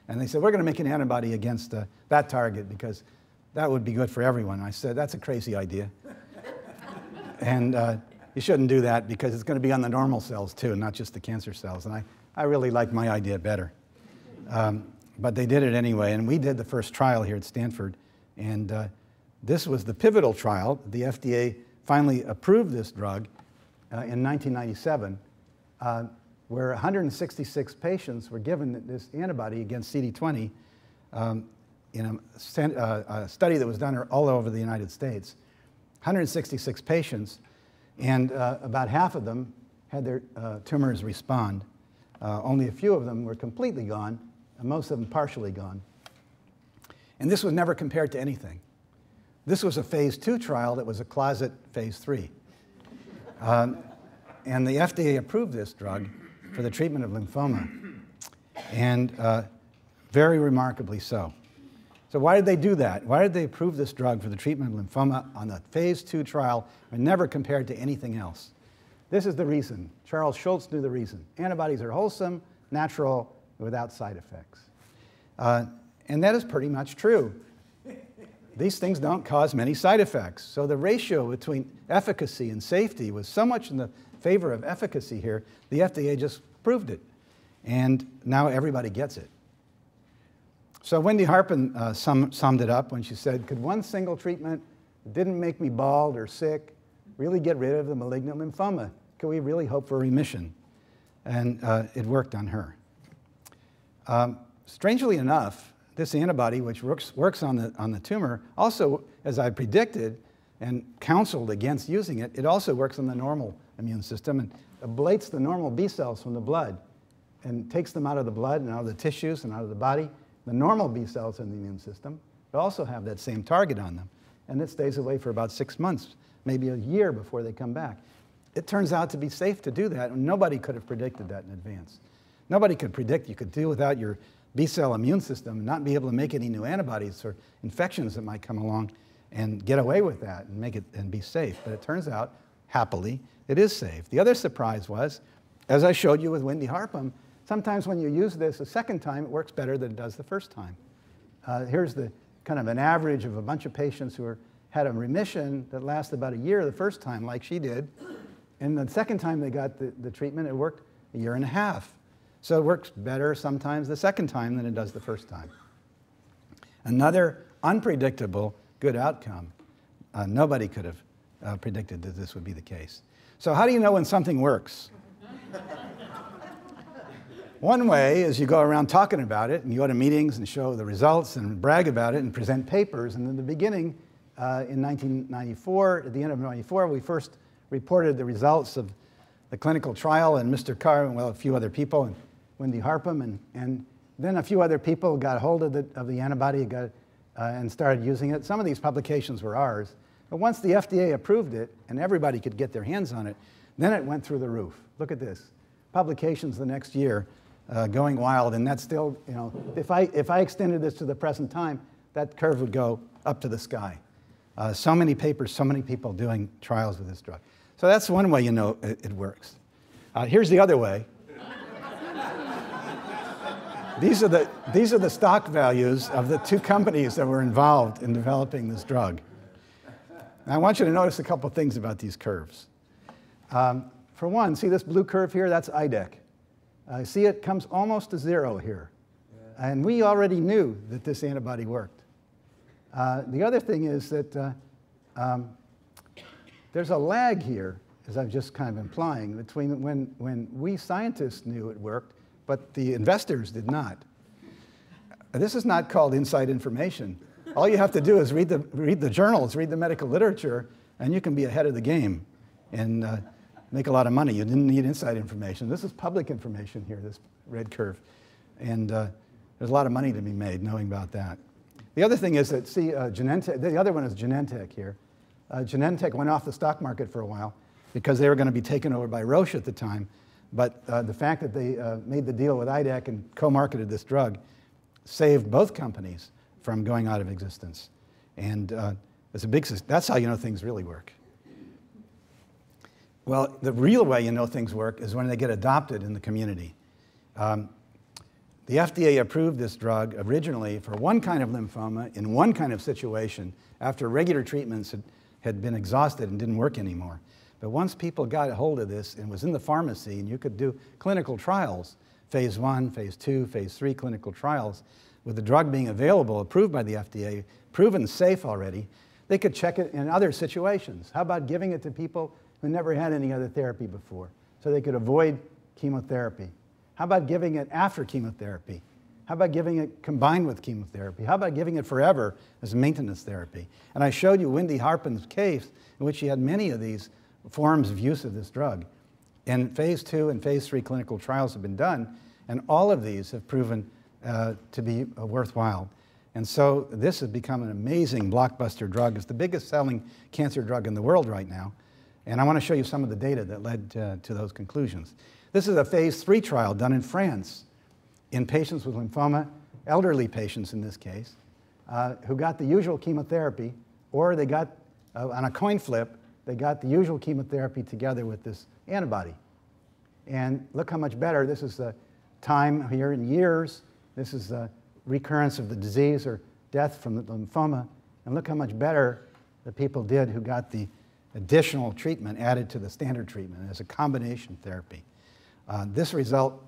And they said, we're going to make an antibody against uh, that target because that would be good for everyone. I said, that's a crazy idea. and uh, you shouldn't do that because it's going to be on the normal cells too, not just the cancer cells. And I, I really like my idea better. Um, But they did it anyway, and we did the first trial here at Stanford. And uh, this was the pivotal trial. The F D A finally approved this drug uh, in nineteen ninety-seven, uh, where one hundred sixty-six patients were given this antibody against C D twenty um, in a, uh, a study that was done all over the United States. one hundred sixty-six patients, and uh, about half of them had their uh, tumors respond. Uh, only a few of them were completely gone, and most of them partially gone. And this was never compared to anything. This was a phase two trial that was a closet phase three. Um, and the F D A approved this drug for the treatment of lymphoma, and uh, very remarkably so. So why did they do that? Why did they approve this drug for the treatment of lymphoma on the phase two trial and never compared to anything else? This is the reason. Charles Schultz knew the reason. Antibodies are wholesome, natural, without side effects. Uh, and that is pretty much true. These things don't cause many side effects. So the ratio between efficacy and safety was so much in the favor of efficacy here, the F D A just proved it. And now everybody gets it. So Wendy Harpham uh, sum, summed it up when she said, could one single treatment that didn't make me bald or sick really get rid of the malignant lymphoma? Could we really hope for remission? And uh, it worked on her. Um, strangely enough, this antibody, which works, works on, the, on the tumor, also, as I predicted and counseled against using it, it also works on the normal immune system and ablates the normal B cells from the blood and takes them out of the blood and out of the tissues and out of the body. The normal B cells in the immune system also have that same target on them, and it stays away for about six months, maybe a year before they come back. It turns out to be safe to do that, and nobody could have predicted that in advance. Nobody could predict you could deal without your B-cell immune system and not be able to make any new antibodies or infections that might come along and get away with that and make it and be safe. But it turns out, happily, it is safe. The other surprise was, as I showed you with Wendy Harpham, sometimes when you use this a second time, it works better than it does the first time. Uh, here's the kind of an average of a bunch of patients who are, had a remission that lasted about a year the first time, like she did. And the second time they got the, the treatment, it worked a year and a half. So it works better sometimes the second time than it does the first time. Another unpredictable good outcome. Uh, nobody could have uh, predicted that this would be the case. So how do you know when something works? One way is you go around talking about it, and you go to meetings and show the results and brag about it and present papers. And in the beginning, uh, in nineteen ninety-four, at the end of ninety-four, we first reported the results of the clinical trial, and Mister Carr and, well, a few other people, and Wendy Harpham, and, and then a few other people got a hold of the, of the antibody got, uh, and started using it. Some of these publications were ours. But once the F D A approved it and everybody could get their hands on it, then it went through the roof. Look at this. Publications the next year uh, going wild, and that's still, you know, if I, if I extended this to the present time, that curve would go up to the sky. Uh, so many papers, so many people doing trials with this drug. So that's one way you know it, it works. Uh, here's the other way. These are the, these are the stock values of the two companies that were involved in developing this drug. And I want you to notice a couple things about these curves. Um, for one, see this blue curve here? That's I D E C. Uh, see, it comes almost to zero here. And we already knew that this antibody worked. Uh, the other thing is that uh, um, there's a lag here, as I've just kind of implying, between when, when we scientists knew it worked, but the investors did not. This is not called inside information. All you have to do is read the, read the journals, read the medical literature, and you can be ahead of the game. And uh, make a lot of money. You didn't need inside information. This is public information here, this red curve. And uh, there's a lot of money to be made knowing about that. The other thing is that, see, uh, Genentech, the other one is Genentech here. Uh, Genentech went off the stock market for a while because they were going to be taken over by Roche at the time. But uh, the fact that they uh, made the deal with I D E C and co-marketed this drug saved both companies from going out of existence. And uh, it's a big, that's how you know things really work. Well, the real way you know things work is when they get adopted in the community. Um, the F D A approved this drug originally for one kind of lymphoma in one kind of situation after regular treatments had, had been exhausted and didn't work anymore. But once people got a hold of this and was in the pharmacy, and you could do clinical trials, phase one, phase two, phase three clinical trials, with the drug being available, approved by the F D A, proven safe already, they could check it in other situations. How about giving it to people who never had any other therapy before, so they could avoid chemotherapy? How about giving it after chemotherapy? How about giving it combined with chemotherapy? How about giving it forever as maintenance therapy? And I showed you Wendy Harpham's case in which she had many of these forms of use of this drug. And phase two and phase three clinical trials have been done, and all of these have proven uh, to be uh, worthwhile. And so this has become an amazing blockbuster drug. It's the biggest selling cancer drug in the world right now. And I want to show you some of the data that led uh, to those conclusions. This is a phase three trial done in France in patients with lymphoma, elderly patients in this case, uh, who got the usual chemotherapy, or they got, uh, on a coin flip, they got the usual chemotherapy together with this antibody. And look how much better. This is the time here in years. This is the recurrence of the disease or death from the lymphoma. And look how much better the people did who got the additional treatment added to the standard treatment as a combination therapy. Uh, this result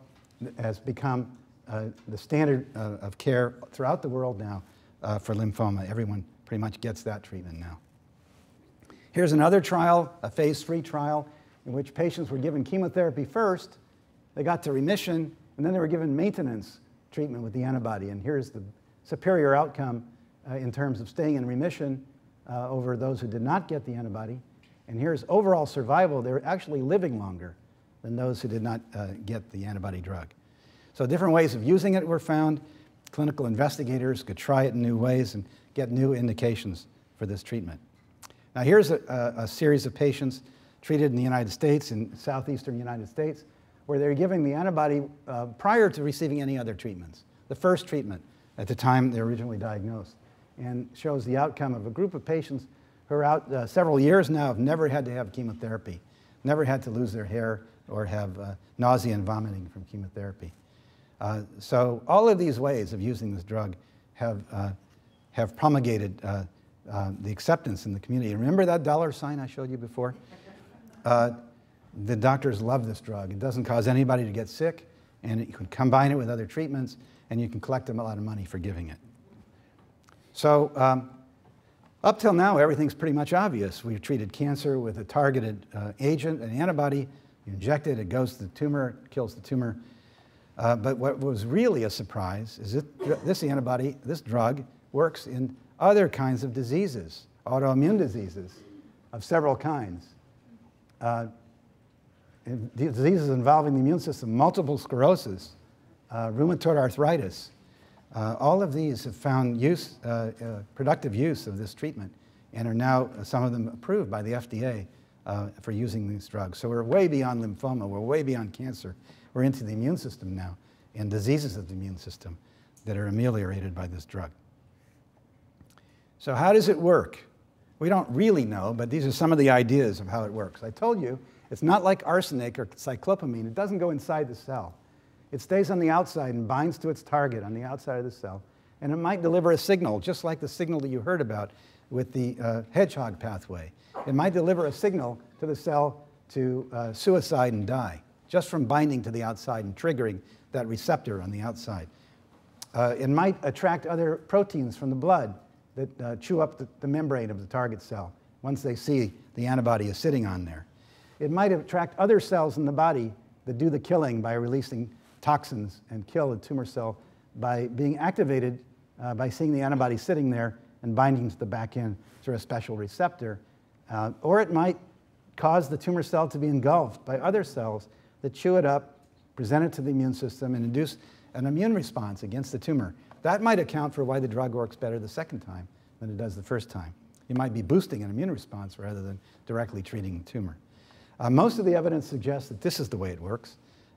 has become uh, the standard uh, of care throughout the world now uh, for lymphoma. Everyone pretty much gets that treatment now. Here's another trial, a phase three trial, in which patients were given chemotherapy first, they got to remission, and then they were given maintenance treatment with the antibody. And here's the superior outcome uh, in terms of staying in remission uh, over those who did not get the antibody. And here's overall survival. They were actually living longer than those who did not uh, get the antibody drug. So different ways of using it were found. Clinical investigators could try it in new ways and get new indications for this treatment. Now here's a, a, a series of patients treated in the United States, in southeastern United States, where they're giving the antibody uh, prior to receiving any other treatments, the first treatment at the time they were originally diagnosed, and shows the outcome of a group of patients who are out uh, several years now, have never had to have chemotherapy, never had to lose their hair or have uh, nausea and vomiting from chemotherapy. Uh, so all of these ways of using this drug have, uh, have promulgated uh, Uh, the acceptance in the community. Remember that dollar sign I showed you before? Uh, the doctors love this drug. It doesn't cause anybody to get sick, and you can combine it with other treatments, and you can collect them a lot of money for giving it. So um, up till now, everything's pretty much obvious. We've treated cancer with a targeted uh, agent, an antibody. You inject it, it goes to the tumor, it kills the tumor. Uh, but what was really a surprise is that this antibody, this drug, works in other kinds of diseases, autoimmune diseases of several kinds, uh, diseases involving the immune system, multiple sclerosis, uh, rheumatoid arthritis. Uh, all of these have found use, uh, uh, productive use of this treatment, and are now uh, some of them approved by the F D A uh, for using these drugs. So we're way beyond lymphoma, we're way beyond cancer, we're into the immune system now, and diseases of the immune system that are ameliorated by this drug. So how does it work? We don't really know, but these are some of the ideas of how it works. I told you, it's not like arsenic or cyclopamine. It doesn't go inside the cell. It stays on the outside and binds to its target on the outside of the cell. And it might deliver a signal, just like the signal that you heard about with the uh, hedgehog pathway. It might deliver a signal to the cell to uh, suicide and die, just from binding to the outside and triggering that receptor on the outside. Uh, it might attract other proteins from the blood that uh, chew up the, the membrane of the target cell once they see the antibody is sitting on there. It might attract other cells in the body that do the killing by releasing toxins and kill a tumor cell by being activated uh, by seeing the antibody sitting there and binding to the back end through a special receptor. Uh, or it might cause the tumor cell to be engulfed by other cells that chew it up, present it to the immune system, and induce an immune response against the tumor. That might account for why the drug works better the second time than it does the first time. You might be boosting an immune response rather than directly treating the tumor. Uh, most of the evidence suggests that this is the way it works.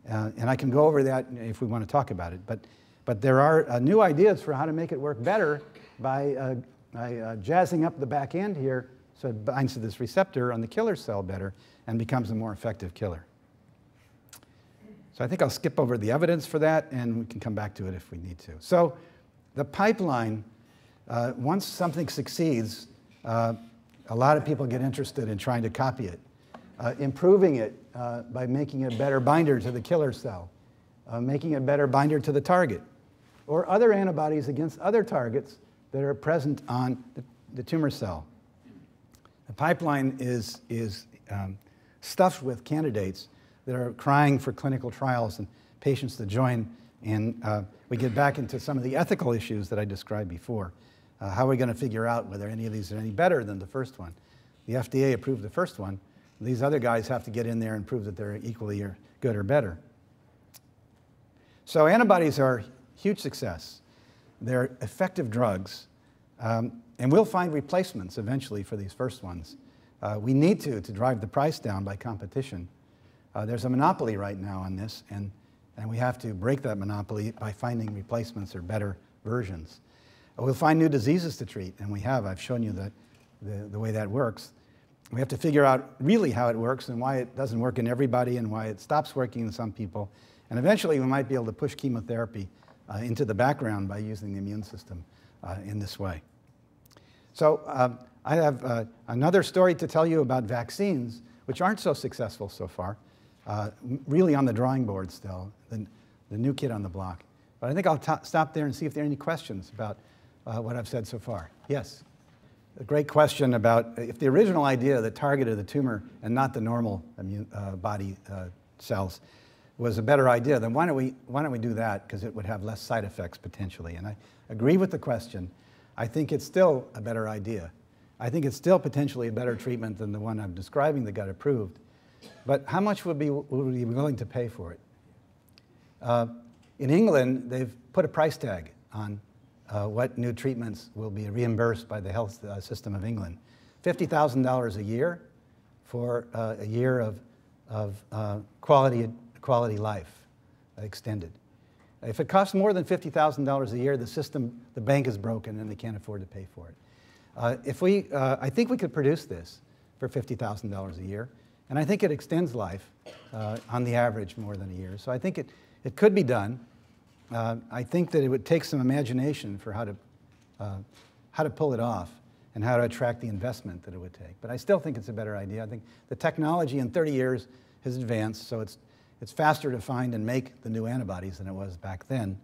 Uh, and I can go over that if we want to talk about it. But, but there are uh, new ideas for how to make it work better by, uh, by uh, jazzing up the back end here so it binds to this receptor on the killer cell better and becomes a more effective killer. So I think I'll skip over the evidence for that, and we can come back to it if we need to. So the pipeline, uh, once something succeeds, uh, a lot of people get interested in trying to copy it, uh, improving it uh, by making a better binder to the killer cell, uh, making a better binder to the target, or other antibodies against other targets that are present on the, the tumor cell. The pipeline is, is um, stuffed with candidates that are crying for clinical trials and patients to join. And uh, we get back into some of the ethical issues that I described before. Uh, how are we going to figure out whether any of these are any better than the first one? The F D A approved the first one. These other guys have to get in there and prove that they're equally or good or better. So antibodies are a huge success. They're effective drugs. Um, and we'll find replacements eventually for these first ones. Uh, we need to to drive the price down by competition. Uh, there's a monopoly right now on this, and, and we have to break that monopoly by finding replacements or better versions. Uh, we'll find new diseases to treat, and we have. I've shown you the, the, the way that works. We have to figure out really how it works and why it doesn't work in everybody and why it stops working in some people. And eventually, we might be able to push chemotherapy uh, into the background by using the immune system uh, in this way. So uh, I have uh, another story to tell you about vaccines, which aren't so successful so far. Uh, really on the drawing board still, the, the new kid on the block. But I think I'll stop there and see if there are any questions about uh, what I've said so far. Yes? A great question about if the original idea that targeted the tumor and not the normal immune, uh, body uh, cells was a better idea, then why don't we, why don't we do that? Because it would have less side effects potentially. And I agree with the question. I think it's still a better idea. I think it's still potentially a better treatment than the one I'm describing that got approved. But how much would, be, would we be willing to pay for it? Uh, in England, they've put a price tag on uh, what new treatments will be reimbursed by the health uh, system of England. fifty thousand dollars a year for uh, a year of, of uh, quality, quality life extended. If it costs more than fifty thousand dollars a year, the system, the bank is broken and they can't afford to pay for it. Uh, if we, uh, I think we could produce this for fifty thousand dollars a year. And I think it extends life uh, on the average more than a year. So I think it, it could be done. Uh, I think that it would take some imagination for how to, uh, how to pull it off and how to attract the investment that it would take. But I still think it's a better idea. I think the technology in thirty years has advanced, so it's, it's faster to find and make the new antibodies than it was back then.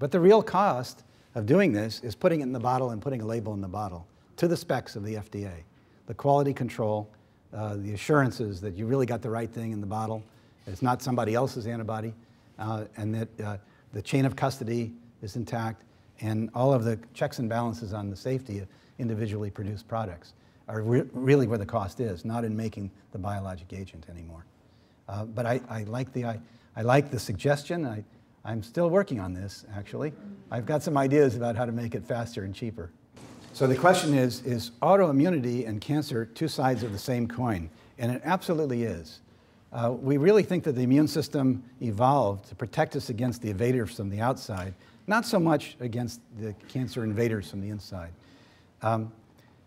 But the real cost of doing this is putting it in the bottle and putting a label in the bottle to the specs of the F D A, the quality control, Uh, the assurances that you really got the right thing in the bottle, that it's not somebody else's antibody, uh, and that uh, the chain of custody is intact, and all of the checks and balances on the safety of individually produced products are re really where the cost is, not in making the biologic agent anymore. Uh, but I, I, like the, I, I like the suggestion. I, I'm still working on this, actually. I've got some ideas about how to make it faster and cheaper. So the question is, is autoimmunity and cancer two sides of the same coin? And it absolutely is. Uh, we really think that the immune system evolved to protect us against the invaders from the outside, not so much against the cancer invaders from the inside. Um,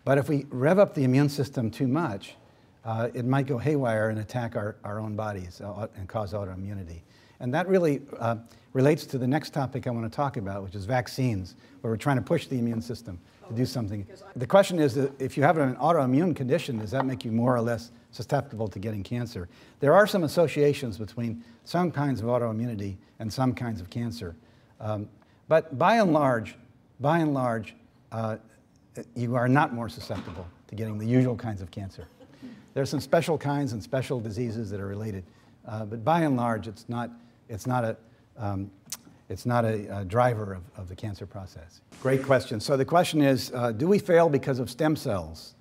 but if we rev up the immune system too much, uh, it might go haywire and attack our, our own bodies and cause autoimmunity. And that really uh, relates to the next topic I want to talk about, which is vaccines, where we're trying to push the immune system to do something. The question is, that if you have an autoimmune condition, does that make you more or less susceptible to getting cancer? There are some associations between some kinds of autoimmunity and some kinds of cancer. Um, but by and large, by and large, uh, you are not more susceptible to getting the usual kinds of cancer. There are some special kinds and special diseases that are related. Uh, but by and large, it's not, it's not a, um, It's not a, a driver of, of the cancer process. Great question. So the question is, uh, do we fail because of stem cells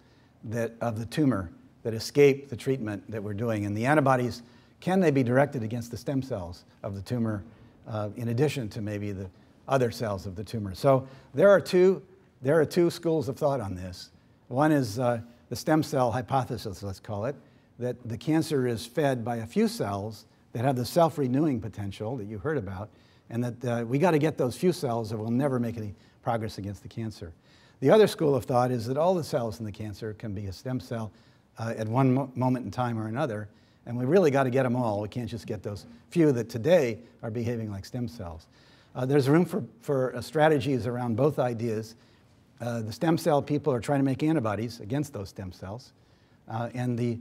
that, of the tumor that escape the treatment that we're doing. And the antibodies, can they be directed against the stem cells of the tumor uh, in addition to maybe the other cells of the tumor? So there are two, there are two schools of thought on this. One is uh, the stem cell hypothesis, let's call it, that the cancer is fed by a few cells that have the self-renewing potential that you heard about, and that uh, we got to get those few cells or we'll never make any progress against the cancer. The other school of thought is that all the cells in the cancer can be a stem cell uh, at one mo moment in time or another, and we really got to get them all. We can't just get those few that today are behaving like stem cells. Uh, there's room for, for uh, strategies around both ideas. Uh, the stem cell people are trying to make antibodies against those stem cells, uh, and the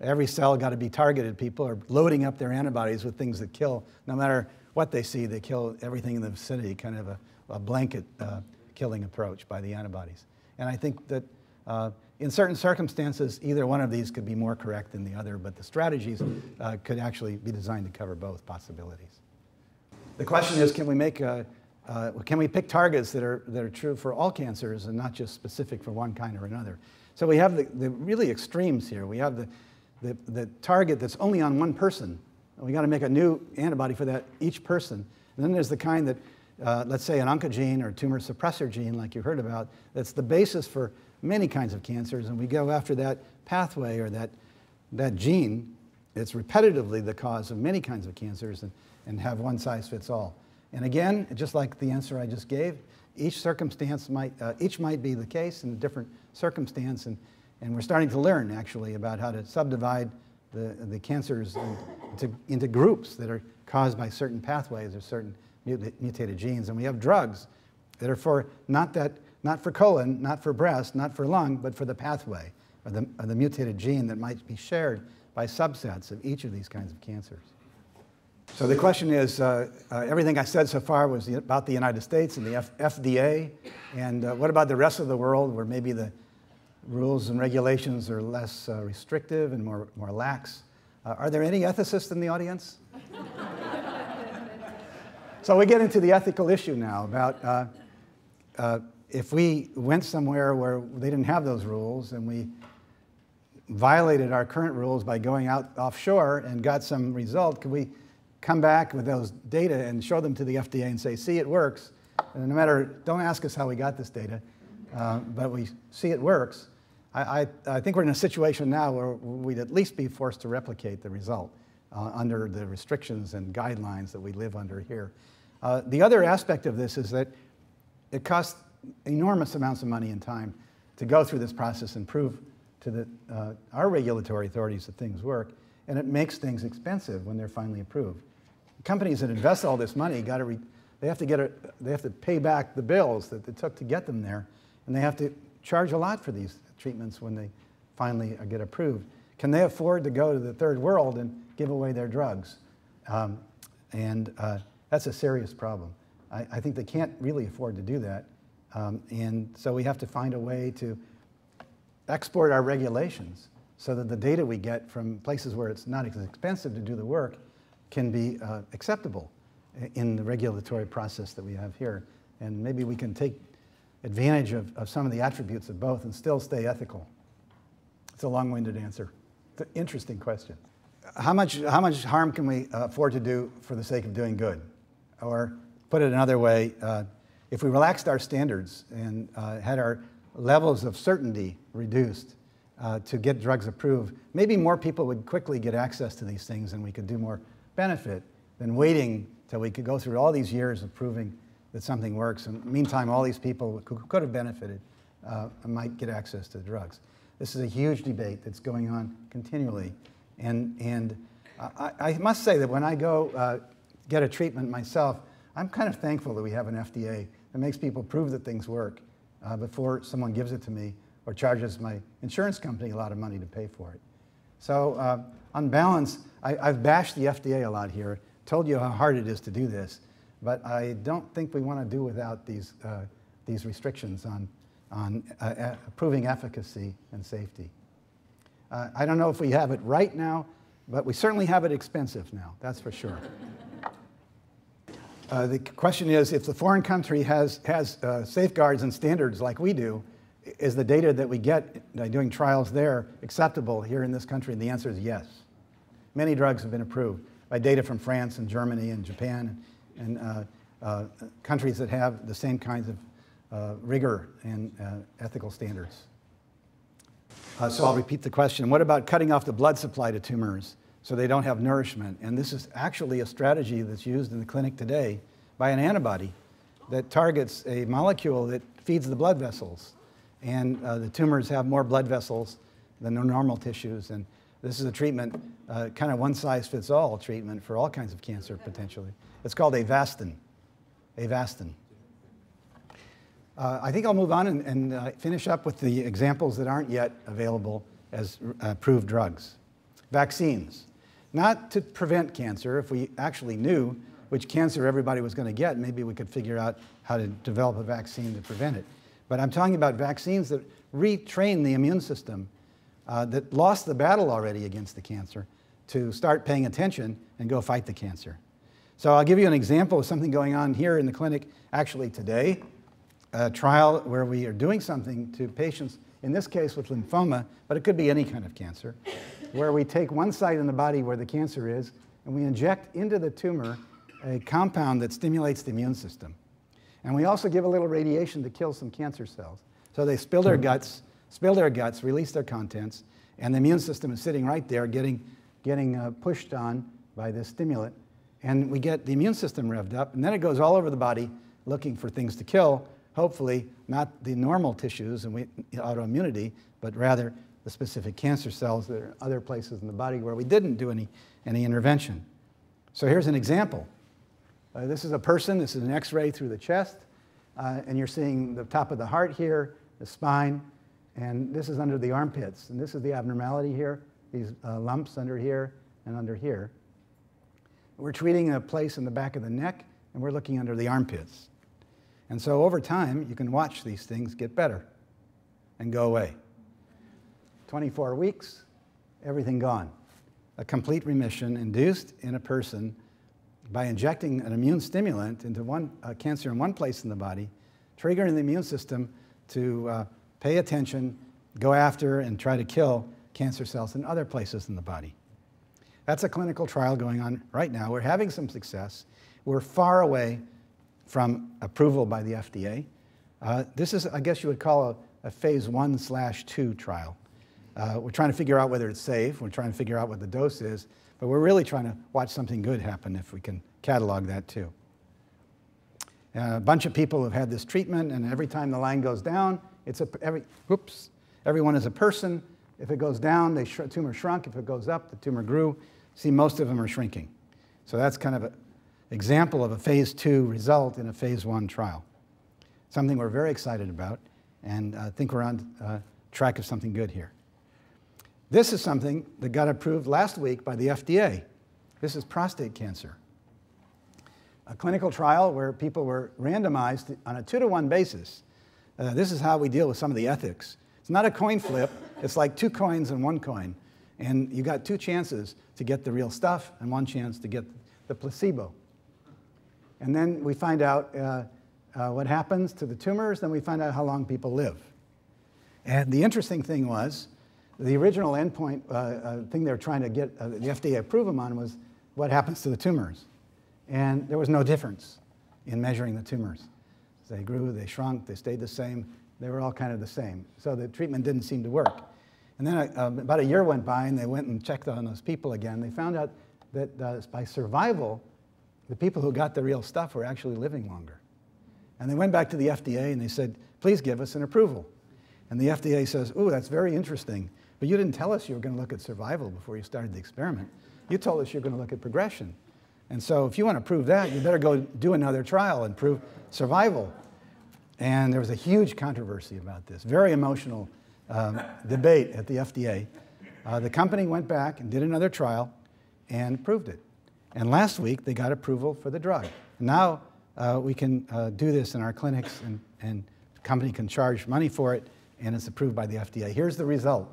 every cell got to be targeted. People are loading up their antibodies with things that kill. No matter what they see, they kill everything in the vicinity, kind of a, a blanket uh, killing approach by the antibodies. And I think that uh, in certain circumstances, either one of these could be more correct than the other, but the strategies uh, could actually be designed to cover both possibilities. The question is, can we make a, uh, can we pick targets that are, that are true for all cancers and not just specific for one kind or another? So we have the, the really extremes here. We have the The, the target that's only on one person. We got to make a new antibody for that each person. And then there's the kind that, uh, let's say an oncogene or tumor suppressor gene like you heard about, that's the basis for many kinds of cancers, and we go after that pathway or that, that gene that's repetitively the cause of many kinds of cancers and, and have one size fits all. And again, just like the answer I just gave, each circumstance might, uh, each might be the case in a different circumstance, and And we're starting to learn, actually, about how to subdivide the, the cancers into, into groups that are caused by certain pathways or certain mutated genes. And we have drugs that are for not, that, not for colon, not for breast, not for lung, but for the pathway or the, or the mutated gene that might be shared by subsets of each of these kinds of cancers. So the question is, uh, uh, everything I said so far was the, about the United States and the F FDA. And uh, what about the rest of the world, where maybe the rules and regulations are less uh, restrictive and more, more lax? Uh, are there any ethicists in the audience? So we get into the ethical issue now about uh, uh, if we went somewhere where they didn't have those rules and we violated our current rules by going out offshore and got some result, could we come back with those data and show them to the F D A and say, see, it works? And no matter, don't ask us how we got this data, uh, but we see it works. I, I think we're in a situation now where we'd at least be forced to replicate the result uh, under the restrictions and guidelines that we live under here. Uh, the other aspect of this is that it costs enormous amounts of money and time to go through this process and prove to the, uh, our regulatory authorities that things work, and it makes things expensive when they're finally approved. Companies that invest all this money, gotta re they, have to get a, they have to pay back the bills that it took to get them there, and they have to charge a lot for these treatments when they finally get approved. Can they afford to go to the third world and give away their drugs? Um, and uh, that's a serious problem. I, I think they can't really afford to do that. Um, and so we have to find a way to export our regulations so that the data we get from places where it's not as expensive to do the work can be uh, acceptable in the regulatory process that we have here. And maybe we can take advantage of, of some of the attributes of both and still stay ethical. It's a long-winded answer. It's an interesting question. How much, how much harm can we afford to do for the sake of doing good? Or put it another way, uh, if we relaxed our standards and uh, had our levels of certainty reduced uh, to get drugs approved, maybe more people would quickly get access to these things and we could do more benefit than waiting till we could go through all these years of proving that something works. And meantime, all these people who could have benefited uh, might get access to drugs. This is a huge debate that's going on continually. And, and I, I must say that when I go uh, get a treatment myself, I'm kind of thankful that we have an F D A that makes people prove that things work uh, before someone gives it to me or charges my insurance company a lot of money to pay for it. So uh, on balance, I, I've bashed the F D A a lot here, told you how hard it is to do this. But I don't think we want to do without these, uh, these restrictions on, on uh, proving efficacy and safety. Uh, I don't know if we have it right now, but we certainly have it expensive now, that's for sure. uh, the question is, if the foreign country has, has uh, safeguards and standards like we do, Is the data that we get by doing trials there acceptable here in this country? And the answer is yes. Many drugs have been approved by data from France and Germany and Japan and uh, uh, countries that have the same kinds of uh, rigor and uh, ethical standards. Uh, so I'll repeat the question. What about cutting off the blood supply to tumors so they don't have nourishment? And this is actually a strategy that's used in the clinic today by an antibody that targets a molecule that feeds the blood vessels. And uh, the tumors have more blood vessels than their normal tissues. And this is a treatment, uh, kind of one-size-fits-all treatment for all kinds of cancer, potentially. It's called Avastin. Avastin. Uh, I think I'll move on and, and uh, finish up with the examples that aren't yet available as approved drugs. Vaccines. Not to prevent cancer. If we actually knew which cancer everybody was going to get, maybe we could figure out how to develop a vaccine to prevent it. But I'm talking about vaccines that retrain the immune system uh, that lost the battle already against the cancer to start paying attention and go fight the cancer. So I'll give you an example of something going on here in the clinic actually today, a trial where we are doing something to patients, in this case with lymphoma, but it could be any kind of cancer, where we take one site in the body where the cancer is and we inject into the tumor a compound that stimulates the immune system. And we also give a little radiation to kill some cancer cells. So they spill their guts, spill their guts, release their contents, and the immune system is sitting right there getting, getting uh, pushed on by this stimulant. And we get the immune system revved up, and then it goes all over the body looking for things to kill, hopefully not the normal tissues and we, autoimmunity, but rather the specific cancer cells that are other places in the body where we didn't do any, any intervention. So here's an example. Uh, this is a person, this is an x-ray through the chest, uh, and you're seeing the top of the heart here, the spine, and this is under the armpits, and this is the abnormality here, these uh, lumps under here and under here. We're treating a place in the back of the neck, and we're looking under the armpits. And so over time, you can watch these things get better and go away. twenty-four weeks, everything gone. A complete remission induced in a person by injecting an immune stimulant into one uh, cancer in one place in the body, triggering the immune system to uh, pay attention, go after, and try to kill cancer cells in other places in the body. That's a clinical trial going on right now. We're having some success. We're far away from approval by the F D A. Uh, this is, I guess you would call a, a phase one slash two trial. Uh, we're trying to figure out whether it's safe. We're trying to figure out what the dose is. But we're really trying to watch something good happen if we can catalog that too. Uh, a bunch of people have had this treatment, and every time the line goes down, it's a, every, oops, everyone is a person. If it goes down, the sh tumor shrunk. If it goes up, the tumor grew. See, most of them are shrinking. So that's kind of an example of a phase two result in a phase one trial. Something we're very excited about, and I uh, think we're on uh, track of something good here. This is something that got approved last week by the F D A. This is prostate cancer. A clinical trial where people were randomized on a two-to-one basis. Uh, this is how we deal with some of the ethics. It's not a coin flip. It's like two coins and one coin. And you got two chances to get the real stuff and one chance to get the placebo. And then we find out uh, uh, what happens to the tumors. Then we find out how long people live. And the interesting thing was, the original endpoint uh, uh, thing they were trying to get uh, the F D A approve them on was what happens to the tumors. And there was no difference in measuring the tumors. They grew, they shrunk, they stayed the same. They were all kind of the same. So the treatment didn't seem to work. And then uh, about a year went by, and they went and checked on those people again. They found out that uh, by survival, the people who got the real stuff were actually living longer. And they went back to the F D A, and they said, please give us an approval. And the F D A says, ooh, that's very interesting. But you didn't tell us you were going to look at survival before you started the experiment. You told us you were going to look at progression. And so if you want to prove that, you better go do another trial and prove survival. And there was a huge controversy about this, very emotional um, debate at the F D A. Uh, the company went back and did another trial and approved it. And last week, they got approval for the drug. Now uh, we can uh, do this in our clinics, and, and the company can charge money for it, and it's approved by the F D A. Here's the result.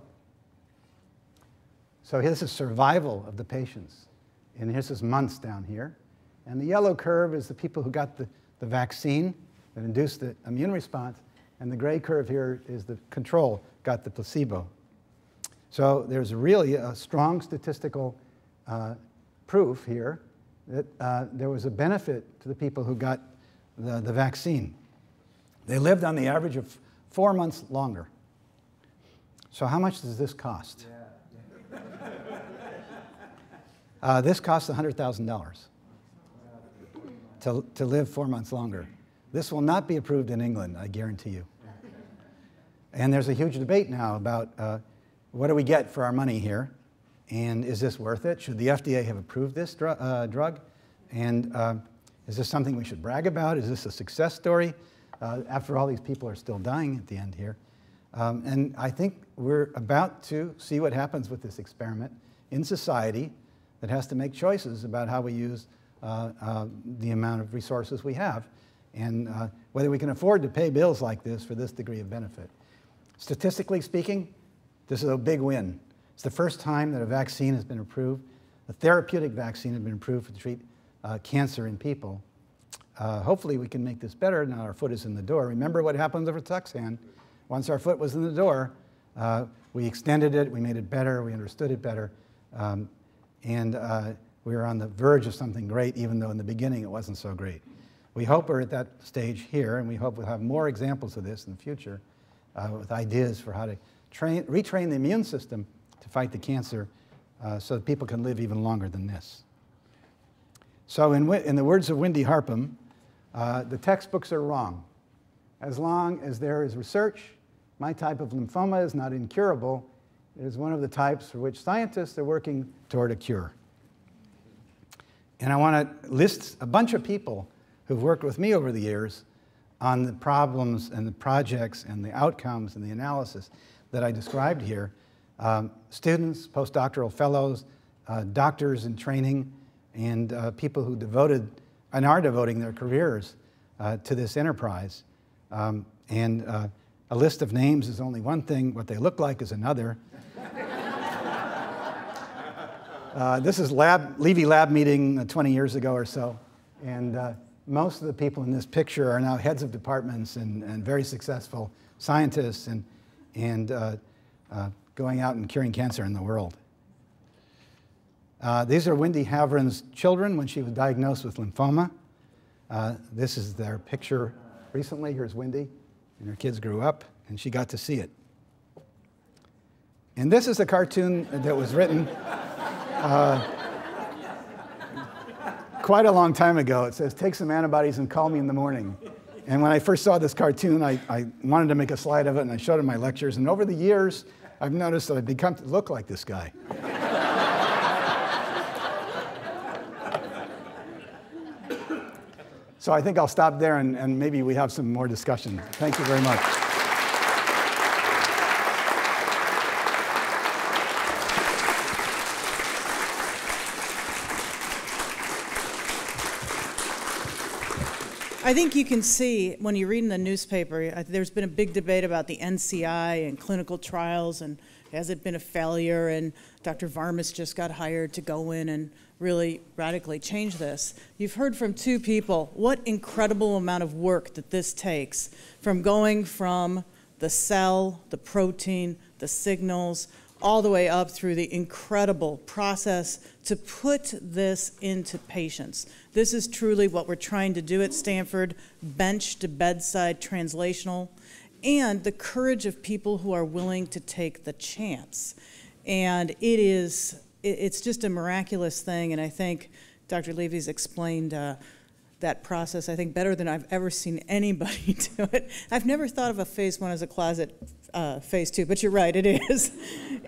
So this is survival of the patients. And this is months down here. And the yellow curve is the people who got the, the vaccine that induced the immune response. and the gray curve here is the control, got the placebo. So there's really a strong statistical uh, proof here that uh, there was a benefit to the people who got the, the vaccine. They lived on the average of four months longer. So how much does this cost? Yeah. uh, this costs one hundred thousand dollars to, to live four months longer. This will not be approved in England, I guarantee you. And there's a huge debate now about uh, what do we get for our money here? And is this worth it? Should the F D A have approved this dr uh, drug? And uh, is this something we should brag about? Is this a success story? Uh, after all, these people are still dying at the end here. Um, and I think we're about to see what happens with this experiment in society that has to make choices about how we use uh, uh, the amount of resources we have and uh, whether we can afford to pay bills like this for this degree of benefit. Statistically speaking, this is a big win. It's the first time that a vaccine has been approved, a therapeutic vaccine has been approved to treat uh, cancer in people. Uh, hopefully we can make this better now our foot is in the door. Remember what happened with Rituxan. Once our foot was in the door, uh, we extended it, we made it better, we understood it better, um, and uh, we were on the verge of something great, even though in the beginning it wasn't so great. We hope we're at that stage here, and we hope we'll have more examples of this in the future uh, with ideas for how to train, retrain the immune system to fight the cancer uh, so that people can live even longer than this. So in, in the words of Wendy Harpham, uh, the textbooks are wrong. As long as there is research, my type of lymphoma is not incurable. It is one of the types for which scientists are working toward a cure. And I want to list a bunch of people who've worked with me over the years on the problems and the projects and the outcomes and the analysis that I described here. Um, students, postdoctoral fellows, uh, doctors in training, and uh, people who devoted and are devoting their careers uh, to this enterprise. Um, and uh, a list of names is only one thing. What they look like is another. uh, this is lab, Levy lab meeting twenty years ago or so. And uh, most of the people in this picture are now heads of departments and, and very successful scientists and, and uh, uh, going out and curing cancer in the world. Uh, these are Wendy Harpham's children when she was diagnosed with lymphoma. Uh, this is their picture recently. Here's Wendy, and her kids grew up, and she got to see it. And this is a cartoon that was written uh, quite a long time ago. It says, "Take some antibodies and call me in the morning." And when I first saw this cartoon, I, I wanted to make a slide of it, and I showed it in my lectures. And over the years, I've noticed that I've become to look like this guy. So I think I'll stop there, and, and maybe we have some more discussion. Thank you very much. I think you can see when you read in the newspaper, there's been a big debate about the N C I and clinical trials and has it been a failure, and Doctor Varmus just got hired to go in and really radically change this. You've heard from two people what incredible amount of work that this takes, from going from the cell, the protein, the signals, all the way up through the incredible process to put this into patients. This is truly what we're trying to do at Stanford, bench to bedside translational, and the courage of people who are willing to take the chance. And it is, it's just a miraculous thing, and I think Doctor Levy's explained uh, that process, I think, better than I've ever seen anybody do it. I've never thought of a phase one as a closet uh, phase two, but you're right, it is.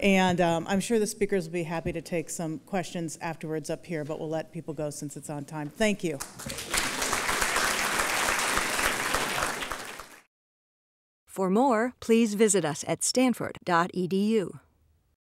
And um, I'm sure the speakers will be happy to take some questions afterwards up here, but we'll let people go since it's on time. Thank you. For more, please visit us at stanford dot e d u.